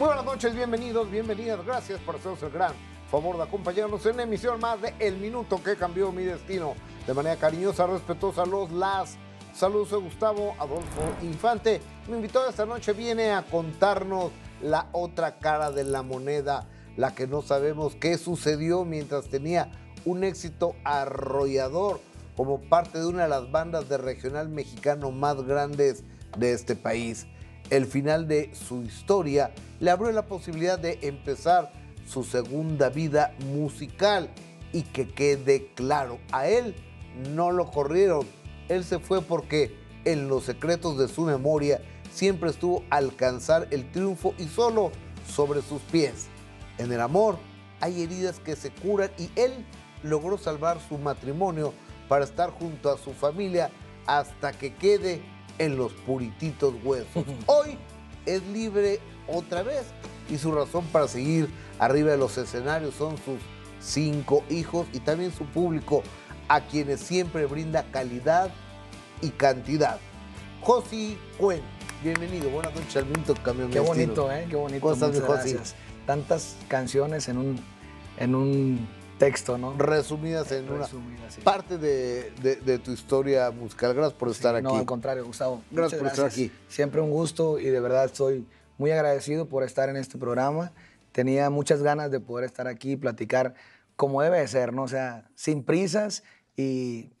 Muy buenas noches, bienvenidos, bienvenidas. Gracias por hacernos el gran favor de acompañarnos en una emisión más de El Minuto que Cambió Mi Destino. De manera cariñosa, respetuosa, saludos a Gustavo Adolfo Infante. Mi invitado esta noche viene a contarnos la otra cara de la moneda, la que no sabemos qué sucedió mientras tenía un éxito arrollador como parte de una de las bandas de regional mexicano más grandes de este país. El final de su historia le abrió la posibilidad de empezar su segunda vida musical y que quede claro, a él no lo corrieron. Él se fue porque en los secretos de su memoria siempre estuvo a alcanzar el triunfo y solo sobre sus pies. En el amor hay heridas que se curan y él logró salvar su matrimonio para estar junto a su familia hasta que quede en los purititos huesos. Hoy es libre otra vez y su razón para seguir arriba de los escenarios son sus 5 hijos y también su público, a quienes siempre brinda calidad y cantidad. Josi Cuén, bienvenido, buenas noches al Minuto que Cambió Mi Destino. Qué bonito, ¿eh? Qué bonito. Muchas gracias. Tantas canciones en un texto, ¿no? Resumidas en una sí. Parte de tu historia musical. Gracias por estar aquí. No, al contrario, Gustavo. Gracias por estar aquí. Siempre un gusto y de verdad estoy muy agradecido por estar en este programa. Tenía muchas ganas de poder estar aquí y platicar como debe de ser, ¿no? O sea, sin prisas y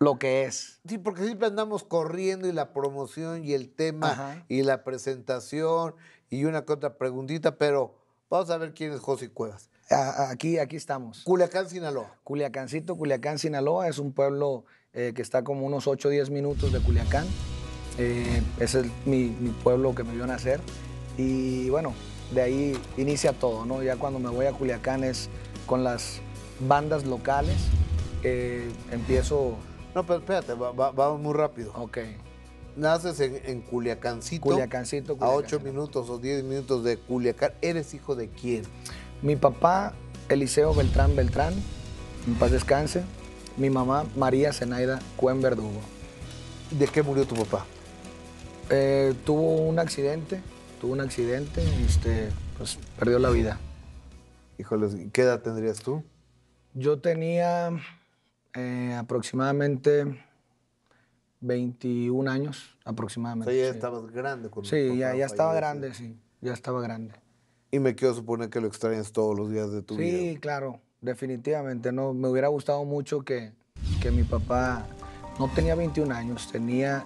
lo que es. Sí, porque siempre andamos corriendo y la promoción y el tema y la presentación y una que otra preguntita, pero vamos a ver quién es Josi Cuevas. Aquí estamos. Culiacán, Sinaloa. Culiacancito, Culiacán, Sinaloa. Es un pueblo que está como unos 8 o 10 minutos de Culiacán. Ese es mi pueblo que me vio nacer. Y bueno, de ahí inicia todo, ¿no? Ya cuando me voy a Culiacán es con las bandas locales. Empiezo... No, pero espérate, vamos muy rápido. Ok. Naces en Culiacancito. Culiacancito, Culiacán. A 8 minutos o 10 minutos de Culiacán. ¿Eres hijo de quién? Mi papá, Eliseo Beltrán Beltrán, en paz descanse. Mi mamá, María Zenaida Cuen Verdugo. ¿De qué murió tu papá? Tuvo un accidente, pues perdió la vida. Híjole, ¿qué edad tendrías tú? Yo tenía... aproximadamente 21 años, aproximadamente. O sea, ya estabas grande. Ya estaba grande. Y me quiero suponer que lo extrañas todos los días de tu vida. Sí, claro, definitivamente. No, me hubiera gustado mucho que mi papá no tenía 21 años, tenía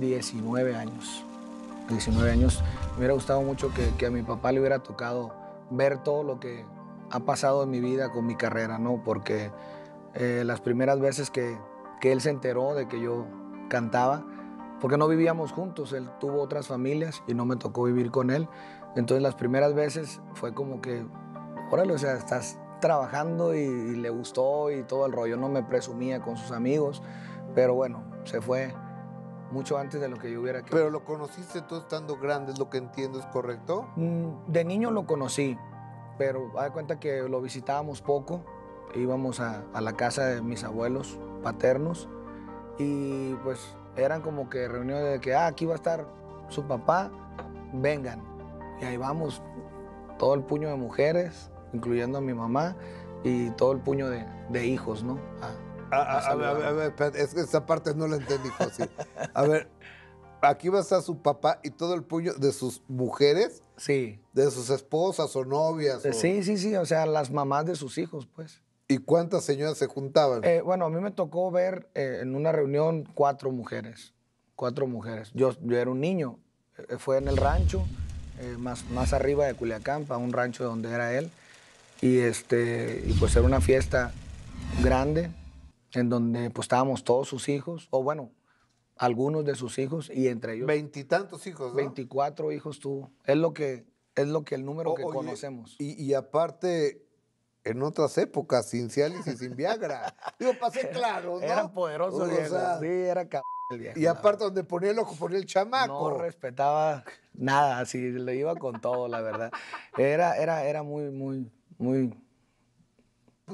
19 años. 19 años. Me hubiera gustado mucho que a mi papá le hubiera tocado ver todo lo que ha pasado en mi vida con mi carrera, ¿no? Porque... las primeras veces que él se enteró de que yo cantaba, porque no vivíamos juntos, él tuvo otras familias y no me tocó vivir con él. Entonces las primeras veces fue como que, órale, o sea, estás trabajando y le gustó y todo el rollo. No me presumía con sus amigos, pero bueno, se fue mucho antes de lo que yo hubiera querido. Pero lo conociste tú estando grande, es lo que entiendo, ¿es correcto? De niño lo conocí, pero haz de cuenta que lo visitábamos poco. Íbamos a la casa de mis abuelos paternos y pues eran como que reuniones de que aquí va a estar su papá, vengan. Y ahí vamos, todo el puño de mujeres, incluyendo a mi mamá, y todo el puño de hijos, ¿no? A ver, espérate, es que esa parte no la entendí, José. A ver, aquí va a estar su papá y todo el puño de sus mujeres. Sí. De sus esposas o novias. Sí, o sea, las mamás de sus hijos, pues. ¿Y cuántas señoras se juntaban? Bueno, a mí me tocó ver en una reunión 4 mujeres. Yo era un niño. Fue en el rancho, más arriba de Culiacán, para un rancho donde era él. Y pues era una fiesta grande en donde pues estábamos todos sus hijos, o bueno, algunos de sus hijos, y entre ellos... Veintitantos hijos, ¿no? 24 hijos tuvo. Es lo que el número que conocemos. Y aparte... En otras épocas, sin Cialis y sin Viagra. Digo, para ser claro, ¿no? Era poderoso, o sea, sí, era el viejo. Y aparte, donde ponía el ojo, ponía el chamaco. No respetaba nada, así le iba con todo, la verdad. Era muy pues,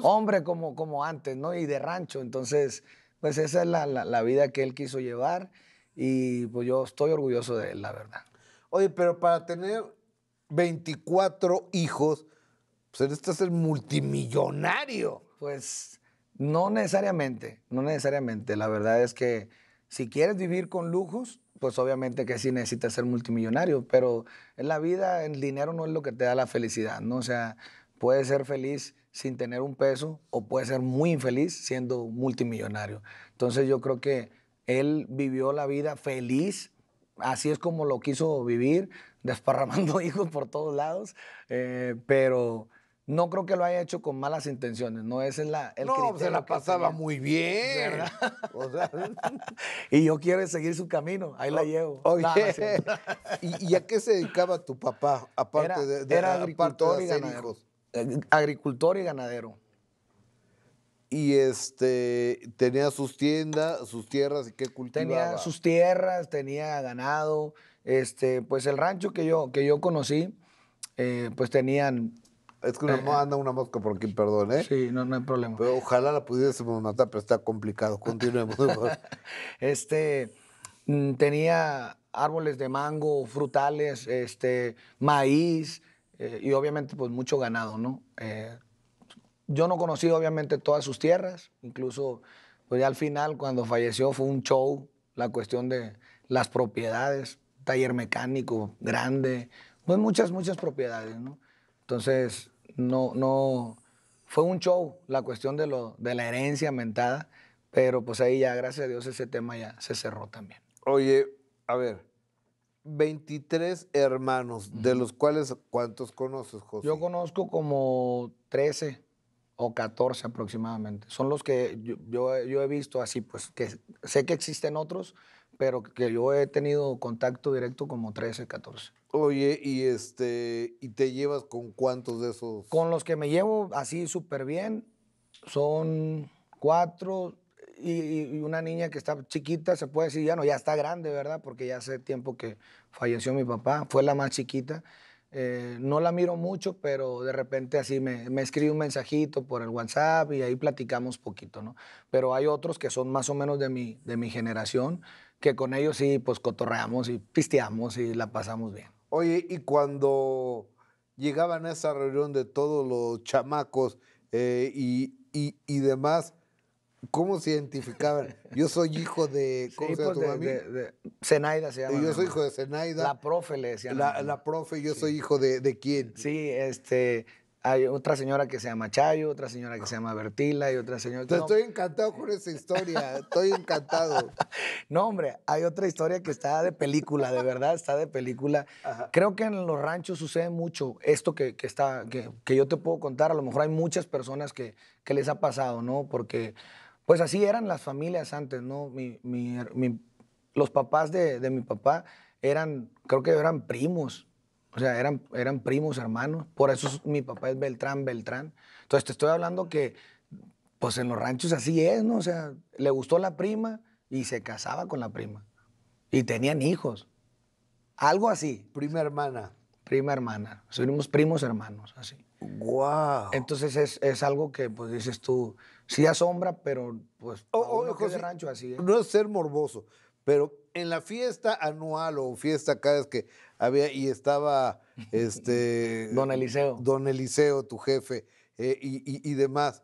hombre como antes, ¿no? Y de rancho. Entonces, pues esa es la vida que él quiso llevar y pues yo estoy orgulloso de él, la verdad. Oye, pero para tener... 24 hijos, pues necesitas ser multimillonario. Pues no necesariamente, no necesariamente. La verdad es que si quieres vivir con lujos, pues obviamente que sí necesitas ser multimillonario, pero en la vida el dinero no es lo que te da la felicidad, ¿no? O sea, puedes ser feliz sin tener un peso o puedes ser muy infeliz siendo multimillonario. Entonces yo creo que él vivió la vida feliz, así es como lo quiso vivir, desparramando hijos por todos lados, pero no creo que lo haya hecho con malas intenciones, no ese es el criterio. No, se la pasaba muy bien, ¿verdad? O sea, y yo quiero seguir su camino, ahí la llevo. Oye, ¿Y a qué se dedicaba tu papá, aparte era agricultor, aparte de hacer hijos? Agricultor y ganadero. Y tenía sus tierras, ¿y qué cultivaba? Tenía sus tierras, tenía ganado, pues el rancho que yo conocí, pues tenían... Es que anda una mosca por aquí, perdón, ¿eh? Sí, no hay problema. Pero ojalá la pudiésemos matar, pero está complicado. Continuemos. Tenía árboles de mango, frutales, maíz, y obviamente pues mucho ganado, ¿no? Yo no conocí obviamente todas sus tierras, incluso pues ya al final cuando falleció fue un show, la cuestión de las propiedades, taller mecánico grande, pues muchas propiedades, ¿no? Entonces, no, fue un show la cuestión de la herencia mentada, pero pues ahí ya, gracias a Dios, ese tema ya se cerró también. Oye, a ver, 23 hermanos, de los cuales, ¿cuántos conoces, José? Yo conozco como 13 o 14 aproximadamente. Son los que yo he visto así, pues, que sé que existen otros, pero que yo he tenido contacto directo como 13, 14. Oye, ¿y te llevas con cuántos de esos? Con los que me llevo así súper bien, son 4 y una niña que está chiquita, se puede decir, ya está grande, ¿verdad? Porque ya hace tiempo que falleció mi papá, fue la más chiquita. No la miro mucho, pero de repente así me escribe un mensajito por el WhatsApp y ahí platicamos poquito, ¿no? Pero hay otros que son más o menos de mi generación, que con ellos sí, pues cotorreamos y pisteamos y la pasamos bien. Oye, y cuando llegaban a esa reunión de todos los chamacos y demás, ¿cómo se identificaban? Yo soy hijo de... ¿Cómo se llama tu mami? Zenaida se llama. Yo soy hijo de Zenaida. La profe le decían. La profe, yo soy hijo de ¿quién? Sí, hay otra señora que se llama Chayo, otra señora que se llama Bertila y otra señora... Entonces, estoy encantado con esa historia, estoy encantado. No, hombre, hay otra historia que está de película, de verdad, está de película. Ajá. Creo que en los ranchos sucede mucho esto que yo te puedo contar. A lo mejor hay muchas personas que les ha pasado, ¿no? Porque pues así eran las familias antes, ¿no? Los papás de mi papá eran, creo que eran primos. O sea, eran primos, hermanos. Por eso mi papá es Beltrán Beltrán. Entonces, te estoy hablando que, pues, en los ranchos así es, ¿no? O sea, le gustó la prima y se casaba con la prima. Y tenían hijos. Algo así. Prima hermana. Prima hermana. Somos primos hermanos, así. ¡Guau! Wow. Entonces, es algo que, pues, dices tú, sí asombra, pero, pues, que es de rancho así, ¿eh? No es ser morboso, pero... En la fiesta anual o fiesta cada vez que había y estaba Don Eliseo, tu jefe, y demás,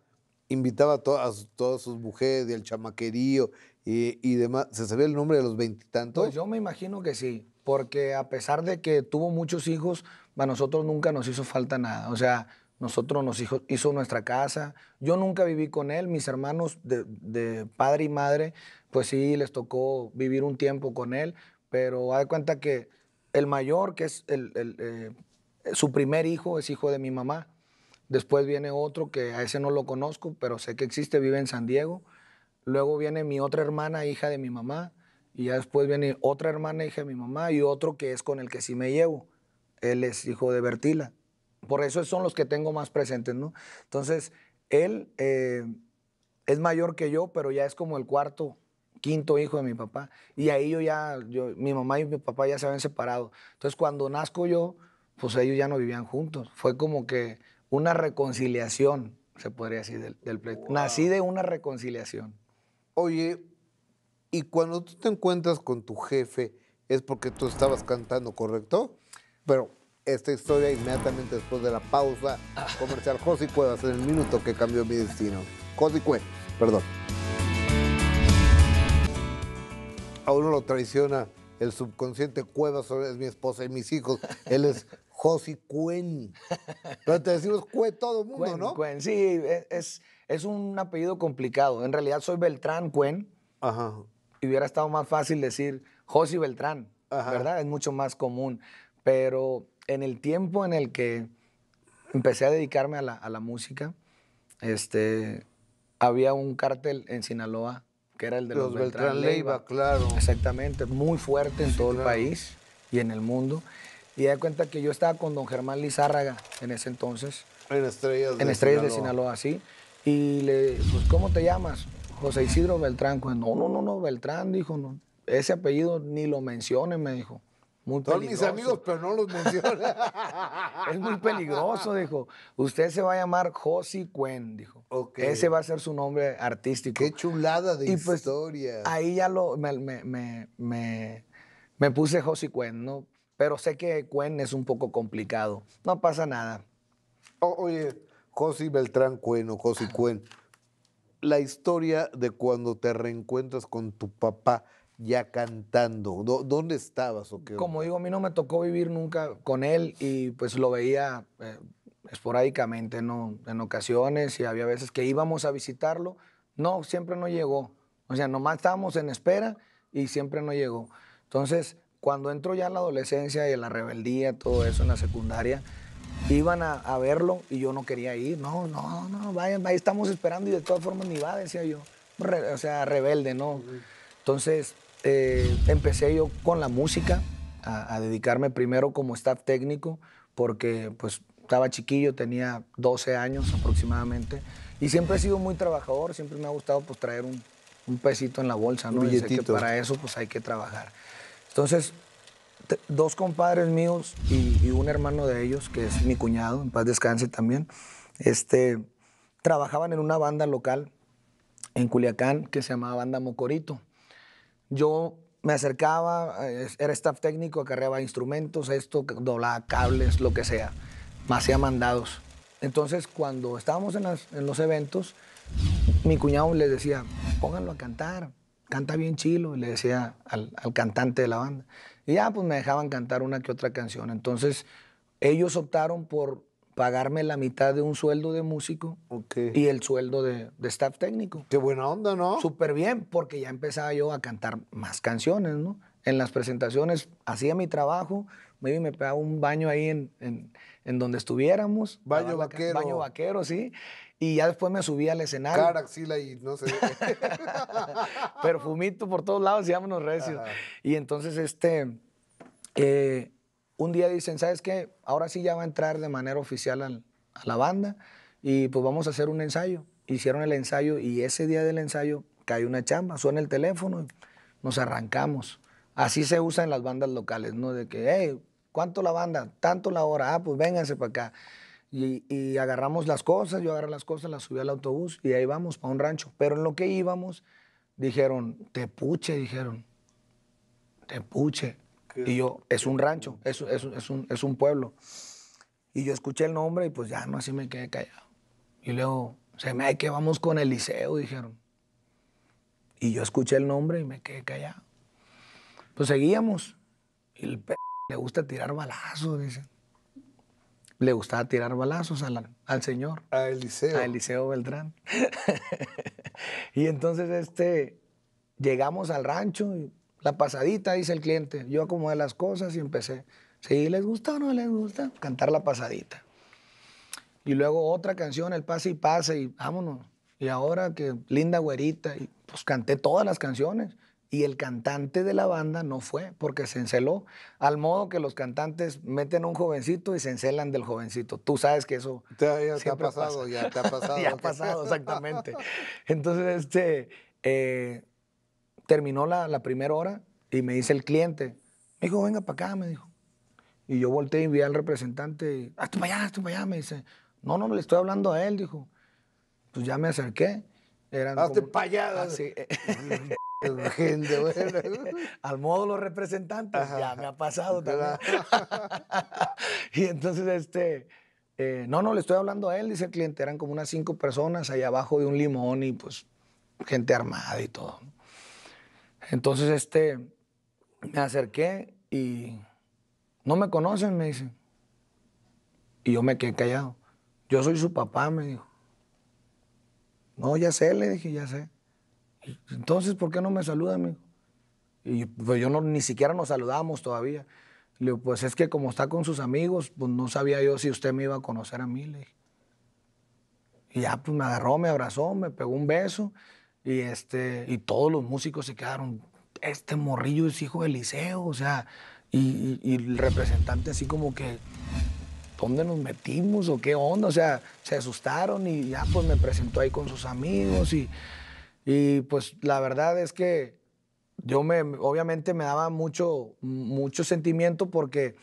invitaba a todas sus mujeres del chamaquerío y demás. ¿Se sabía el nombre de los veintitantos? Pues yo me imagino que sí, porque a pesar de que tuvo muchos hijos, a nosotros nunca nos hizo falta nada. O sea, nosotros nos hizo nuestra casa. Yo nunca viví con él. Mis hermanos de padre y madre, pues sí, les tocó vivir un tiempo con él. Pero haz de cuenta que el mayor, que es su primer hijo, es hijo de mi mamá. Después viene otro que a ese no lo conozco, pero sé que existe, vive en San Diego. Luego viene mi otra hermana, hija de mi mamá. Y ya después viene otra hermana, hija de mi mamá. Y otro que es con el que sí me llevo. Él es hijo de Bertila. Por eso son los que tengo más presentes, ¿no? Entonces, él es mayor que yo, pero ya es como el quinto hijo de mi papá. Y ahí mi mamá y mi papá ya se habían separado. Entonces, cuando nazco yo, pues ellos ya no vivían juntos. Fue como que una reconciliación, se podría decir, del pleito. Wow. Nací de una reconciliación. Oye, y cuando tú te encuentras con tu jefe, es porque tú estabas cantando, ¿correcto? Pero... esta historia inmediatamente después de la pausa comercial. Josi Cuén va a ser el minuto que cambió mi destino. Josi Cuén, perdón. A uno lo traiciona el subconsciente. Cueva es mi esposa y mis hijos. Él es Josi Cuén. Pero te decimos Cuén todo el mundo, Cuén, ¿no? Cuén, sí, es un apellido complicado. En realidad soy Beltrán Cuén. Ajá. Y hubiera estado más fácil decir Josi Beltrán, ajá, ¿verdad? Es mucho más común. Pero en el tiempo en el que empecé a dedicarme a la música, había un cártel en Sinaloa que era el de los Beltrán Leiva, claro. Exactamente, muy fuerte en todo el país y en el mundo. Y me di cuenta que yo estaba con don Germán Lizárraga en ese entonces. En Estrellas de Sinaloa, sí. Y le dije, pues, ¿cómo te llamas? José Isidro Beltrán. Pues, no, Beltrán, dijo, no, ese apellido ni lo mencione, me dijo. Muy peligroso. Son mis amigos, pero no los menciona. Es muy peligroso, dijo. Usted se va a llamar Josi Cuén, dijo. Okay. Ese va a ser su nombre artístico. Qué chulada de historia. Pues, ahí ya me puse Josi Cuén, ¿no? Pero sé que Cuén es un poco complicado. No pasa nada. Oye, Josi Beltrán Cuén o Josi Cuén, la historia de cuando te reencuentras con tu papá ya cantando, ¿dónde estabas o qué? Como digo, a mí no me tocó vivir nunca con él y pues lo veía esporádicamente, ¿no? En ocasiones, y había veces que íbamos a visitarlo, no, siempre no llegó. O sea, nomás estábamos en espera y siempre no llegó. Entonces, cuando entro ya en la adolescencia y en la rebeldía, todo eso en la secundaria, iban a verlo y yo no quería ir. No, vayan, ahí estamos esperando y de todas formas ni va, decía yo. Rebelde, ¿no? Entonces, empecé yo con la música a dedicarme primero como staff técnico porque pues estaba chiquillo, tenía 12 años aproximadamente y siempre he sido muy trabajador, siempre me ha gustado pues traer un pesito en la bolsa, ¿no? Y sé que para eso pues hay que trabajar. Entonces, dos compadres míos y un hermano de ellos, que es mi cuñado, en paz descanse también, trabajaban en una banda local en Culiacán que se llamaba Banda Mocorito. Yo me acercaba, era staff técnico, acarreaba instrumentos, doblaba cables, lo que sea. Me hacía mandados. Entonces, cuando estábamos en los eventos, mi cuñado les decía, pónganlo a cantar, canta bien chilo, y le decía al cantante de la banda. Y ya, pues, me dejaban cantar una que otra canción. Entonces, ellos optaron por pagarme la mitad de un sueldo de músico, okay, y el sueldo de staff técnico. Qué buena onda, ¿no? Súper bien, porque ya empezaba yo a cantar más canciones, ¿no? En las presentaciones hacía mi trabajo, me pegaba un baño ahí en donde estuviéramos. Baño vaquero. Baño vaquero, sí. Y ya después me subía al escenario. Cara, axila y no sé. Perfumito por todos lados, llámanos recio. Ajá. Y entonces, un día dicen, ¿sabes qué? Ahora sí ya va a entrar de manera oficial a la banda y pues vamos a hacer un ensayo. Hicieron el ensayo y ese día del ensayo cae una chamba, suena el teléfono y nos arrancamos. Así se usa en las bandas locales, ¿no? De que, hey, ¿cuánto la banda? Tanto la hora. Ah, pues vénganse para acá. Y agarramos las cosas, yo agarré las cosas, las subí al autobús y ahí vamos para un rancho. Pero en lo que íbamos, dijeron, Tepuche. Y yo, es un rancho, es un pueblo. Y yo escuché el nombre y pues ya, no, así me quedé callado. Y luego, se me que vamos con Eliseo, dijeron. Y yo escuché el nombre y me quedé callado. Pues seguíamos. Y el p*** le gusta tirar balazos, dicen. Le gustaba tirar balazos al señor. A Eliseo. A Eliseo Beltrán. Y entonces, llegamos al rancho y la pasadita, dice el cliente. Yo acomodé las cosas y empecé. Sí, ¿les gusta o no les gusta? Cantar la pasadita. Y luego otra canción, el pase y pase, y vámonos. Y ahora que linda güerita. Y pues canté todas las canciones. Y el cantante de la banda no fue porque se enceló. Al modo que los cantantes meten a un jovencito y se encelan del jovencito. Tú sabes que eso ya te ha pasado. Ya ha pasado, exactamente. Entonces, terminó la primera hora y me dice el cliente, me dijo, venga para acá, me dijo. Y yo volteé y vi al representante, y, hazte para allá, me dice. No, le estoy hablando a él, dijo. Pues ya me acerqué. Hazte para allá. gente buena. Al módulo representantes, ajá, ya me ha pasado también. Y entonces, no, le estoy hablando a él, dice el cliente, eran como unas 5 personas allá abajo de un limón y pues gente armada y todo. Entonces, me acerqué y no me conocen, me dice. Y yo me quedé callado. Yo soy su papá, me dijo. No, ya sé, le dije, ya sé. Entonces, ¿por qué no me saluda, me dijo? Y pues yo no, ni siquiera nos saludábamos todavía. Le digo, pues es que como está con sus amigos, pues no sabía yo si usted me iba a conocer a mí, le dije. Y ya, pues me agarró, me abrazó, me pegó un beso. Y, y todos los músicos se quedaron, este morrillo es hijo de Eliseo, o sea, y el representante así como que, ¿dónde nos metimos o qué onda? O sea, se asustaron y ya pues me presentó ahí con sus amigos y pues la verdad es que yo obviamente me daba mucho sentimiento porque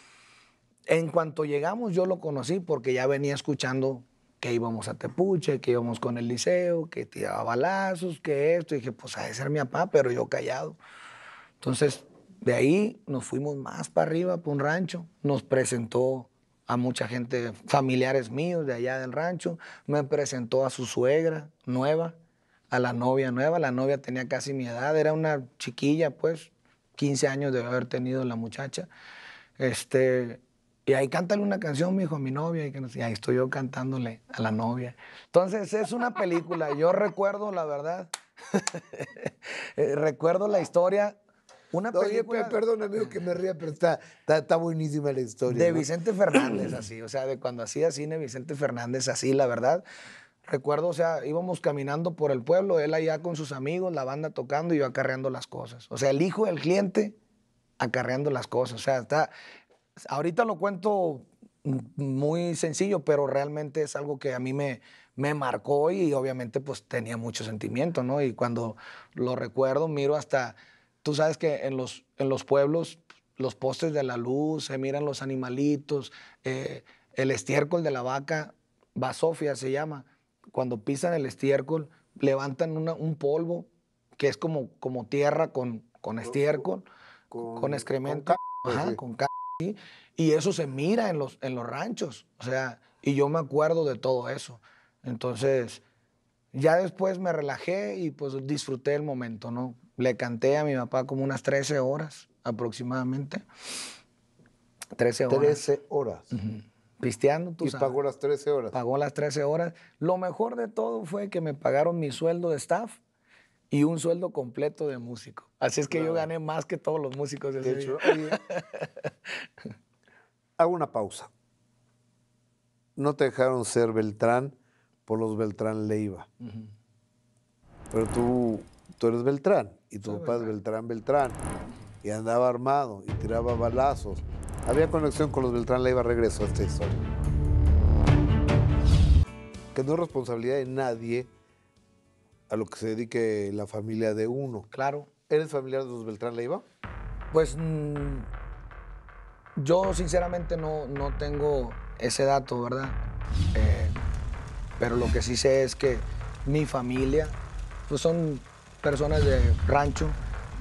en cuanto llegamos yo lo conocí porque ya venía escuchando que íbamos a Tepuche, que íbamos con Eliseo, que tiraba balazos, que esto. Y dije, pues ha de ser mi papá, pero yo callado. Entonces, de ahí nos fuimos más para arriba, para un rancho. Nos presentó a mucha gente, familiares míos de allá del rancho. Me presentó a su suegra nueva, a la novia nueva. La novia tenía casi mi edad, era una chiquilla, pues, 15 años debe haber tenido la muchacha. Y ahí cántale una canción, mi hijo, a mi novia. Y ahí estoy yo cantándole a la novia. Entonces, es una película. Yo recuerdo, la verdad, recuerdo la historia. Una película... Oye, perdón, amigo, que me ría, pero está buenísima la historia. De, ¿no?, Vicente Fernández, así. O sea, de cuando hacía cine Vicente Fernández, así, la verdad. Recuerdo, o sea, íbamos caminando por el pueblo, él allá con sus amigos, la banda tocando y yo acarreando las cosas. O sea, el hijo del cliente acarreando las cosas. O sea, está... Ahorita lo cuento muy sencillo, pero realmente es algo que a mí me marcó y obviamente pues tenía mucho sentimiento, ¿no? Y cuando lo recuerdo, miro hasta... Tú sabes que en los pueblos, los postes de la luz, se miran los animalitos, el estiércol de la vaca, basofia se llama. Cuando pisan el estiércol, levantan un polvo que es como tierra con estiércol, con excremento, con ¿sí? Y eso se mira en los ranchos, o sea, y yo me acuerdo de todo eso. Entonces, ya después me relajé y pues disfruté el momento, ¿no? Le canté a mi papá como unas 13 horas aproximadamente. 13 horas. 13 horas. Uh-huh. Pisteando, tú sabes. Y pagó las 13 horas. Pagó las 13 horas. Lo mejor de todo fue que me pagaron mi sueldo de staff y un sueldo completo de músico. Así es que claro, yo gané más que todos los músicos de ese hecho, día. Hago una pausa. No te dejaron ser Beltrán por los Beltrán Leiva. Uh-huh. Pero tú eres Beltrán y tu papá es Beltrán Beltrán. Y andaba armado y tiraba balazos. Había conexión con los Beltrán Leiva. Regreso a esta historia. Que no es responsabilidad de nadie a lo que se dedique la familia de uno. Claro. ¿Eres familiar de los Beltrán Leiva? Pues yo sinceramente no tengo ese dato, ¿verdad? Pero lo que sí sé es que mi familia pues son personas de rancho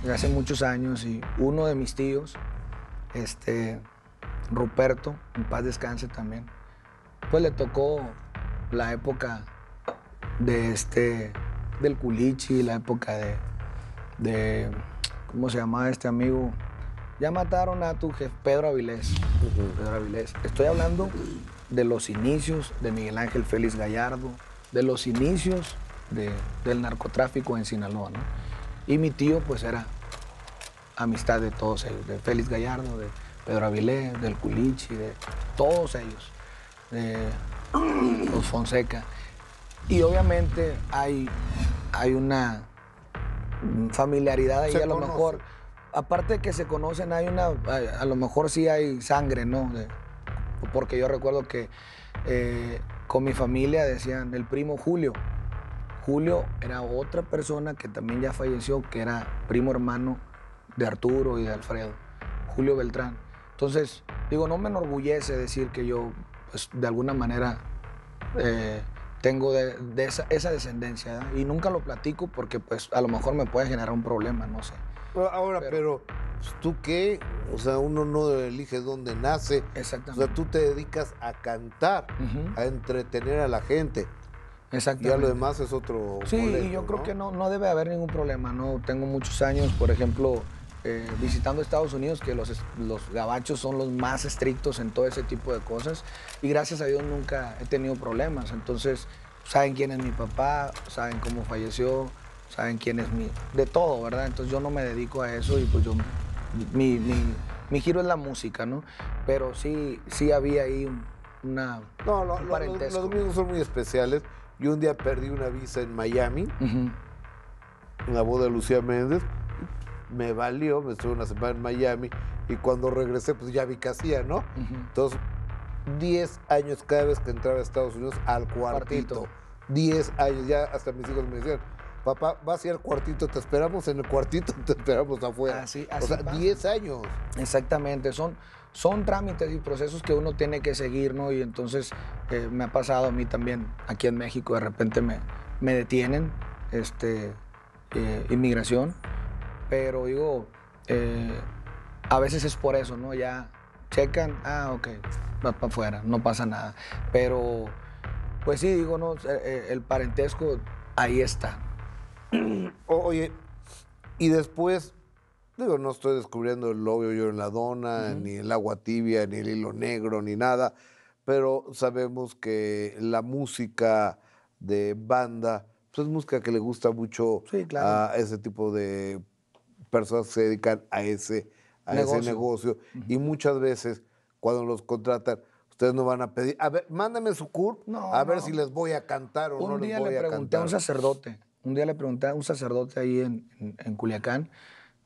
de hace muchos años y uno de mis tíos, Ruperto, en paz descanse también, pues le tocó la época de del culichi, la época de ¿cómo se llamaba este amigo? Ya mataron a tu jefe, Pedro Avilés. Pedro Avilés. Estoy hablando de los inicios de Miguel Ángel Félix Gallardo, de los inicios del narcotráfico en Sinaloa, ¿no? Y mi tío, pues, era amistad de todos ellos, de Félix Gallardo, de Pedro Avilés, del culichi, de todos ellos, de los Fonseca. Y obviamente hay una familiaridad ahí, a lo mejor, aparte de que se conocen, hay una, a lo mejor sí hay sangre, ¿no? Porque yo recuerdo que con mi familia decían el primo Julio. Julio era otra persona que también ya falleció, que era primo hermano de Arturo y de Alfredo, Julio Beltrán. Entonces, digo, no me enorgullece decir que yo, pues, de alguna manera... tengo de esa descendencia, ¿no? Y nunca lo platico porque pues a lo mejor me puede generar un problema, no sé. Ahora, pero ¿tú qué? O sea, uno no elige dónde nace. Exactamente. O sea, tú te dedicas a cantar, a entretener a la gente. Exactamente. Ya lo demás es otro boleto, y yo creo que no debe haber ningún problema, ¿no? Tengo muchos años, por ejemplo, visitando Estados Unidos, que los gabachos son los más estrictos en todo ese tipo de cosas, y gracias a Dios nunca he tenido problemas. Entonces, saben quién es mi papá, saben cómo falleció, saben quién es mi... de todo, ¿verdad? Entonces, yo no me dedico a eso y pues yo... Mi giro es la música, ¿no? Pero sí había ahí una... No, un parentesco. Los domingos son muy especiales. Yo un día perdí una visa en Miami, en la boda de Lucía Méndez. Me valió, me estuve una semana en Miami y cuando regresé, pues ya vi qué hacía, ¿no? Entonces, 10 años cada vez que entraba a Estados Unidos al cuartito. 10 años, ya hasta mis hijos me decían, papá, vas a ir al cuartito, te esperamos en el cuartito, te esperamos afuera. Así o sea, 10 años. Exactamente, son trámites y procesos que uno tiene que seguir, ¿no? Y entonces me ha pasado a mí también aquí en México, de repente me detienen, inmigración, pero digo, a veces es por eso, ¿no? Ya checan, ok, va para afuera, no pasa nada. Pero, pues sí, digo, no, el parentesco ahí está. Oye, y después, digo, no estoy descubriendo el obvio yo en la dona, ni el agua tibia, ni el hilo negro, ni nada, pero sabemos que la música de banda, pues es música que le gusta mucho a ese tipo de personas que se dedican a ese negocio. Y muchas veces, cuando los contratan, ustedes no van a pedir, a ver, mándame su CURP, a ver si les voy a cantar o no les voy a cantar. Un día le pregunté a un sacerdote ahí en Culiacán,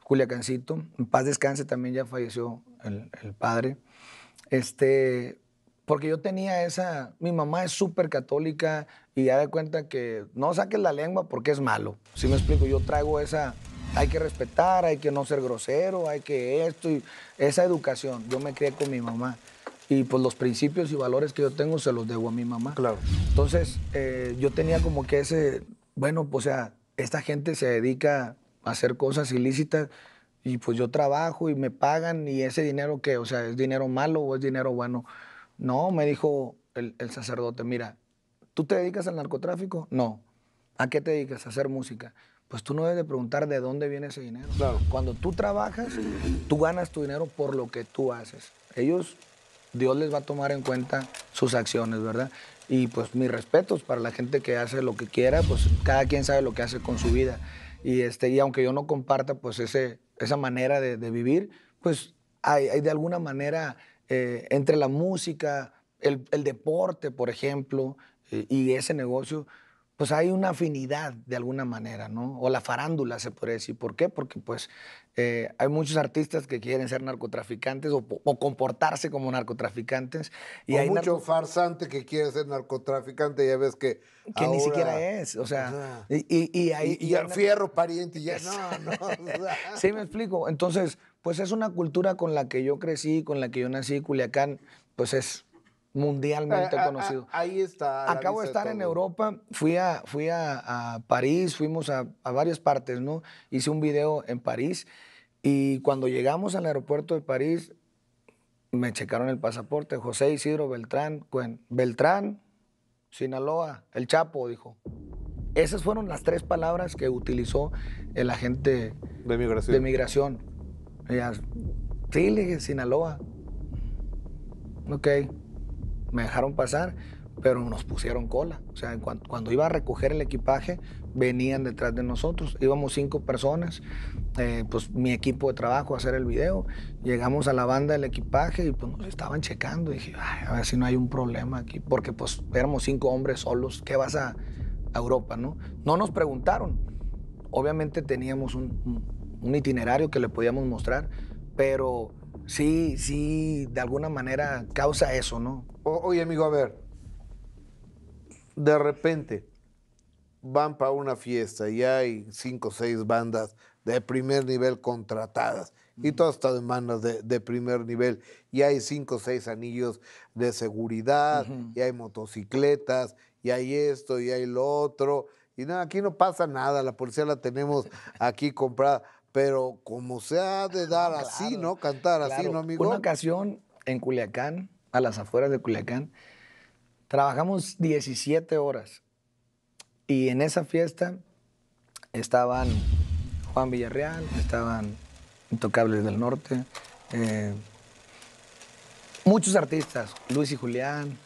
Culiacancito, en paz descanse, también ya falleció el padre, porque yo tenía esa... Mi mamá es súper católica y ya de cuenta que no saques la lengua porque es malo. ¿Sí me explico? Yo traigo esa... Hay que respetar, hay que no ser grosero, hay que esto y... Esa educación. Yo me crié con mi mamá. Y pues los principios y valores que yo tengo se los debo a mi mamá. Claro. Entonces, yo tenía como que ese... Bueno, pues, o sea, esta gente se dedica... hacer cosas ilícitas y pues yo trabajo y me pagan y ese dinero que, o sea, ¿es dinero malo o es dinero bueno? No, me dijo el sacerdote, mira, ¿tú te dedicas al narcotráfico? No. ¿A qué te dedicas? A hacer música. Pues tú no debes de preguntar de dónde viene ese dinero. Claro. Cuando tú trabajas, tú ganas tu dinero por lo que tú haces. Ellos, Dios les va a tomar en cuenta sus acciones, ¿verdad? Y pues mis respetos para la gente que hace lo que quiera, pues cada quien sabe lo que hace con su vida. Y aunque yo no comparta pues esa manera de vivir, pues hay de alguna manera entre la música, el deporte, por ejemplo, y ese negocio, pues hay una afinidad de alguna manera, ¿no? O la farándula se puede decir. ¿Por qué? Porque pues hay muchos artistas que quieren ser narcotraficantes o comportarse como narcotraficantes. Y hay mucho farsante que quiere ser narcotraficante, ya ves que... Que ahora, ni siquiera es, o sea... Y al fierro pariente, ya sí, me explico. Entonces, pues es una cultura con la que yo crecí, con la que yo nací. Culiacán, pues es... mundialmente conocido. Ahí está. Acabo de estar en Europa, fui a París, fuimos a varias partes, ¿no? Hice un video en París y cuando llegamos al aeropuerto de París me checaron el pasaporte. José Isidro Beltrán Cuen Beltrán, Sinaloa, el Chapo, dijo. Esas fueron las 3 palabras que utilizó el agente de migración. Sí, le dije, Sinaloa. Ok. Me dejaron pasar, pero nos pusieron cola. O sea, cuando iba a recoger el equipaje, venían detrás de nosotros. Íbamos 5 personas, pues mi equipo de trabajo a hacer el video. Llegamos a la banda del equipaje y pues nos estaban checando. Y dije, ay, a ver si no hay un problema aquí. Porque pues éramos 5 hombres solos. ¿Qué vas a Europa, no? No nos preguntaron. Obviamente teníamos un itinerario que le podíamos mostrar, pero... Sí, de alguna manera causa eso, ¿no? Oye, amigo, a ver, de repente van para una fiesta y hay 5 o 6 bandas de primer nivel contratadas y todo ha estado en manos de primer nivel. Y hay 5 o 6 anillos de seguridad, y hay motocicletas, y hay esto, y hay lo otro. Y no, aquí no pasa nada, la policía la tenemos aquí comprada. Pero como se ha de dar así, ¿no? Cantar así, ¿no, amigo? Una ocasión en Culiacán, a las afueras de Culiacán, trabajamos 17 horas. Y en esa fiesta estaban Juan Villarreal, estaban Intocables del Norte, muchos artistas, Luis y Julián,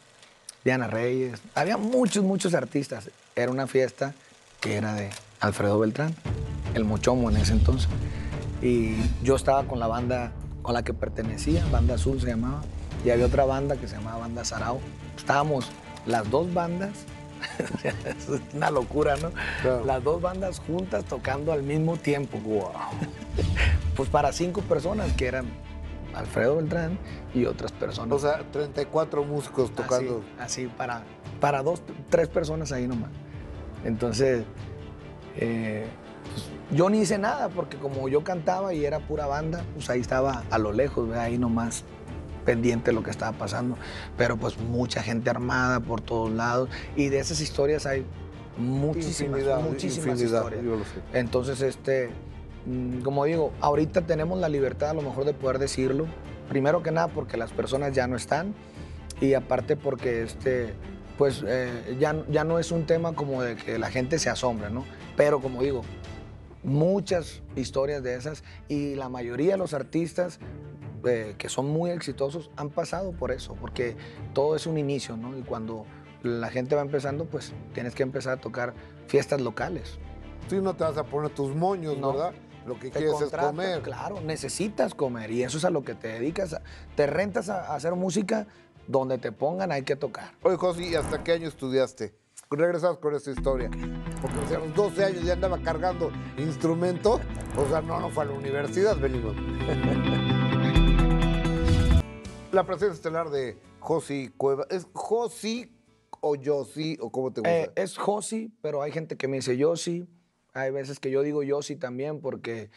Diana Reyes. Había muchos, muchos artistas. Era una fiesta que era de Alfredo Beltrán, el Mochomo en ese entonces. Y yo estaba con la banda con la que pertenecía, Banda Azul se llamaba, y había otra banda que se llamaba Banda Sarao. Estábamos las dos bandas, es una locura, ¿no? Claro. Las dos bandas juntas tocando al mismo tiempo. Wow. Pues para 5 personas que eran Alfredo Beltrán y otras personas. O sea, 34 músicos tocando. Así, para 2, 3 personas ahí nomás. Entonces, pues, yo ni hice nada porque como yo cantaba y era pura banda, pues ahí estaba a lo lejos, ¿verdad? Ahí nomás pendiente de lo que estaba pasando. Pero pues mucha gente armada por todos lados y de esas historias hay muchísimas, infinidad, historias. Yo lo sé. Entonces, como digo, ahorita tenemos la libertad a lo mejor de poder decirlo. Primero que nada porque las personas ya no están y aparte porque pues ya no es un tema como de que la gente se asombra, ¿no? Pero como digo, muchas historias de esas y la mayoría de los artistas que son muy exitosos han pasado por eso, porque todo es un inicio, ¿no? Y cuando la gente va empezando, pues tienes que empezar a tocar fiestas locales. Sí, no te vas a poner tus moños, no, ¿verdad? Lo que quieres es comer. Claro, necesitas comer y eso es a lo que te dedicas. Te rentas a hacer música donde te pongan, hay que tocar. Oye, Josi, ¿y hasta qué año estudiaste? Regresas con esta historia. Porque a los 12 años ya andaba cargando instrumento. O sea, no fue a la universidad, venimos. La presencia estelar de Josi Cueva. ¿Es Josi o Josi o cómo te gusta? Es Josi, pero hay gente que me dice Josi. Hay veces que yo digo Josi también porque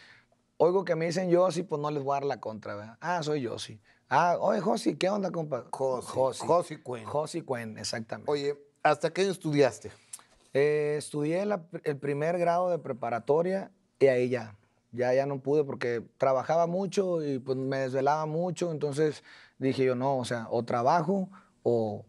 oigo que me dicen Josi, pues no les voy a dar la contra, ¿verdad? Ah, soy Josi. Ah, oye, Josi, ¿qué onda, compa? Josi Cuén. Josi Cuén, exactamente. Oye, ¿hasta qué año estudiaste? Estudié el primer grado de preparatoria y ahí ya no pude porque trabajaba mucho y pues me desvelaba mucho, entonces dije yo, no, o sea, o trabajo o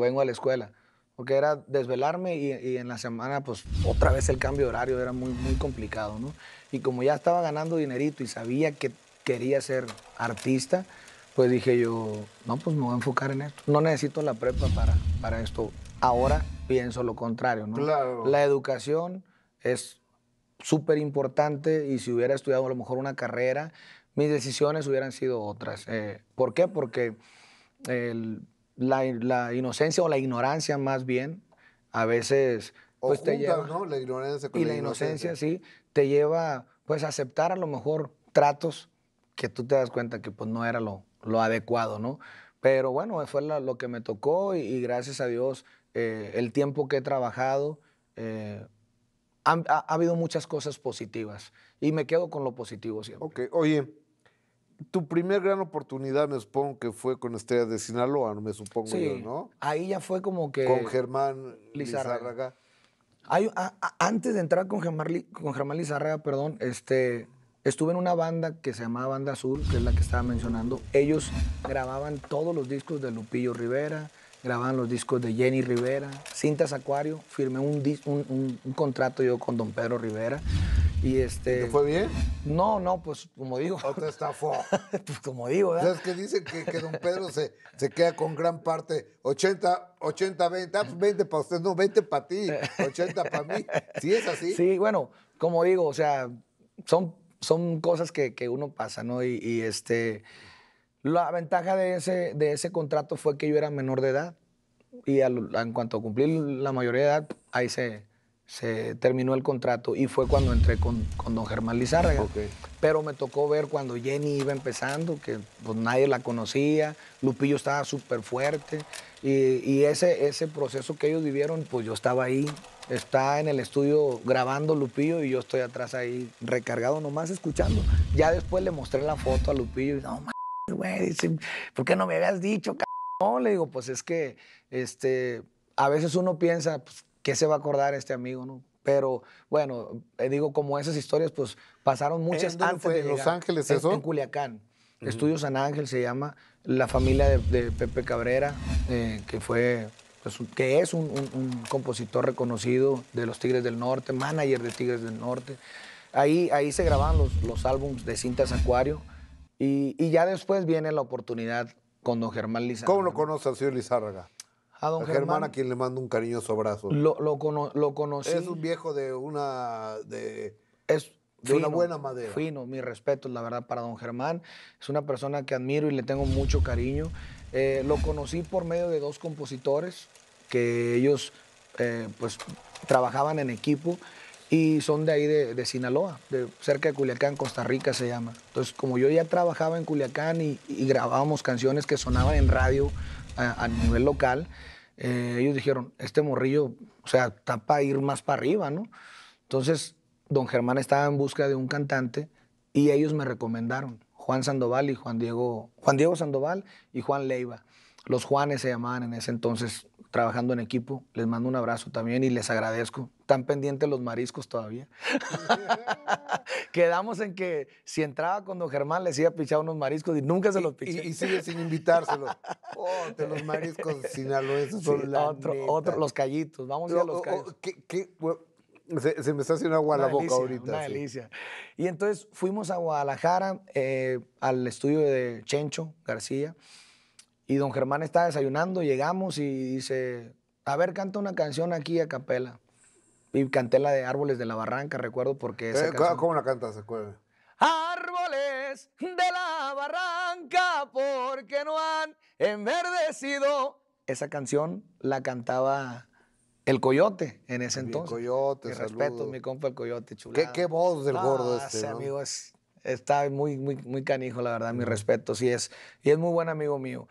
vengo a la escuela, porque era desvelarme y en la semana pues otra vez el cambio de horario era muy complicado, ¿no? Y como ya estaba ganando dinerito y sabía que quería ser artista, pues dije yo, no, pues me voy a enfocar en esto, no necesito la prepa para esto. Ahora pienso lo contrario, ¿no? Claro. La educación es súper importante y si hubiera estudiado a lo mejor una carrera, mis decisiones hubieran sido otras. ¿Por qué? Porque la inocencia o la ignorancia más bien, a veces pues, te lleva, ¿no? La ignorancia con la inocencia, sí, te lleva pues a aceptar a lo mejor tratos que tú te das cuenta que pues no era lo adecuado, ¿no? Pero bueno, fue lo que me tocó y gracias a Dios el tiempo que he trabajado ha habido muchas cosas positivas y me quedo con lo positivo siempre. Ok, oye, tu primer gran oportunidad me supongo que fue con Estrellas de Sinaloa, me supongo sí, yo, ¿no? Ahí ya fue como que... Con Germán Lizárraga. Antes de entrar con Germán Lizárraga, perdón, estuve en una banda que se llamaba Banda Azul, que es la que estaba mencionando. Ellos grababan todos los discos de Lupillo Rivera, grababan los discos de Jenny Rivera, Cintas Acuario, firmé un contrato yo con Don Pedro Rivera. ¿Y ¿Te fue bien? No, pues como digo. ¿O te estafó? Pues como digo, ¿verdad? Es que dicen que Don Pedro se queda con gran parte, 80-20, 20 para usted, no, 20 para ti, 80 para mí. ¿Sí es así? Sí, bueno, como digo, o sea, son cosas que uno pasa, ¿no? La ventaja de ese contrato fue que yo era menor de edad y en cuanto cumplí la mayoría de edad, ahí se terminó el contrato y fue cuando entré con don Germán Lizárraga. Okay. Pero me tocó ver cuando Jenny iba empezando, que pues, nadie la conocía, Lupillo estaba súper fuerte y ese proceso que ellos vivieron, pues yo estaba ahí, está en el estudio grabando Lupillo y yo estoy atrás ahí recargado nomás escuchando. Ya después le mostré la foto a Lupillo y no, güey, ¿por qué no me habías dicho, c******? No, le digo, pues es que a veces uno piensa... Pues, ¿qué se va a acordar este amigo, no? Pero, bueno, digo, como esas historias, pues, pasaron muchas antes de llegar. ¿En Los Ángeles eso? En Culiacán. Uh-huh. Estudio San Ángel se llama. La familia de Pepe Cabrera, que fue, pues, que es un compositor reconocido de Los Tigres del Norte, manager de Tigres del Norte. Ahí se grababan los álbumes de Cintas Acuario. Y ya después viene la oportunidad con don Germán Lizárraga. ¿Cómo lo conoce al señor Lizárraga? A don Germán, a quien le mando un cariñoso abrazo. Lo conocí. Es un viejo de una buena madera. Fino, mis respetos, la verdad, para don Germán. Es una persona que admiro y le tengo mucho cariño. Lo conocí por medio de dos compositores que ellos pues trabajaban en equipo y son de ahí de Sinaloa, cerca de Culiacán, Costa Rica se llama. Entonces, como yo ya trabajaba en Culiacán y grabábamos canciones que sonaban en radio, a nivel local, ellos dijeron, este morrillo, o sea, está para ir más para arriba, ¿no? Entonces, don Germán estaba en busca de un cantante y ellos me recomendaron, Juan Sandoval y Juan Diego Sandoval y Juan Leiva. Los Juanes se llamaban en ese entonces, trabajando en equipo. Les mando un abrazo también y les agradezco. Están pendientes los mariscos todavía. Quedamos en que si entraba con don Germán les iba a pichar unos mariscos y nunca se los piché. Y sigue sin invitárselos. Los mariscos sinaloenses son los callitos. Vamos a los callos. Se me está haciendo agua a la boca ahorita. Una delicia. Y entonces fuimos a Guadalajara al estudio de Chencho García. Y don Germán estaba desayunando, llegamos y dice, a ver, canta una canción aquí a capela. Y canté la de Árboles de la Barranca, recuerdo, porque esa canción... ¿Cómo la cantas, se acuerda? Árboles de la barranca, porque no han enverdecido. Esa canción la cantaba el Coyote en ese entonces. El Coyote, saludo. Respeto, mi compa el Coyote, chulada. Qué voz del gordo ese, ¿no? Amigo está muy, muy, muy canijo, la verdad, mis respetos. Y es muy buen amigo mío.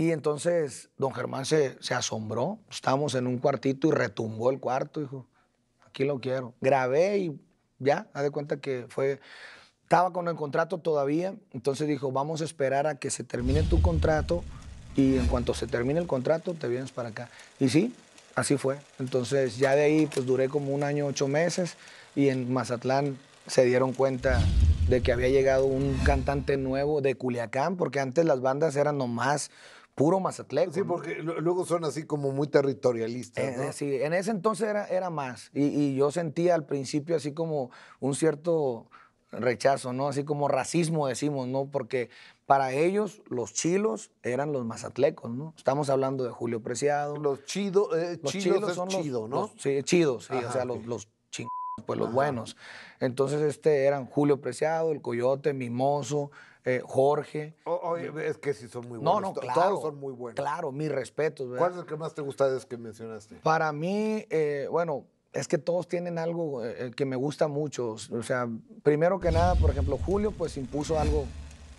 Y entonces don Germán se asombró. Estábamos en un cuartito y retumbó el cuarto, dijo, aquí lo quiero. Grabé y ya, haz de cuenta que fue... Estaba con el contrato todavía, entonces dijo, vamos a esperar a que se termine tu contrato y en cuanto se termine el contrato te vienes para acá. Y sí, así fue. Entonces ya de ahí pues duré como 1 año, 8 meses y en Mazatlán se dieron cuenta de que había llegado un cantante nuevo de Culiacán, porque antes las bandas eran nomás... puro mazatleco. Sí, porque luego son así como muy territorialistas, ¿no? Sí, en ese entonces era más. Y yo sentía al principio así como un cierto rechazo, ¿no? Así como racismo decimos, ¿no? Porque para ellos los chilos eran los mazatlecos, ¿no? Estamos hablando de Julio Preciado. Los chilos son chidos, ¿no? Sí, chidos, sí. Ajá, o sea, okay. los chingados, pues los ajá. buenos. Entonces eran Julio Preciado, el Coyote, Mimoso... Jorge. Es que sí son muy buenos. No, claro. Todos son muy buenos. Claro, mis respetos. ¿Cuál es el que más te gusta de los que mencionaste? Para mí, bueno, es que todos tienen algo que me gusta mucho. O sea, primero que nada, por ejemplo, Julio pues impuso algo,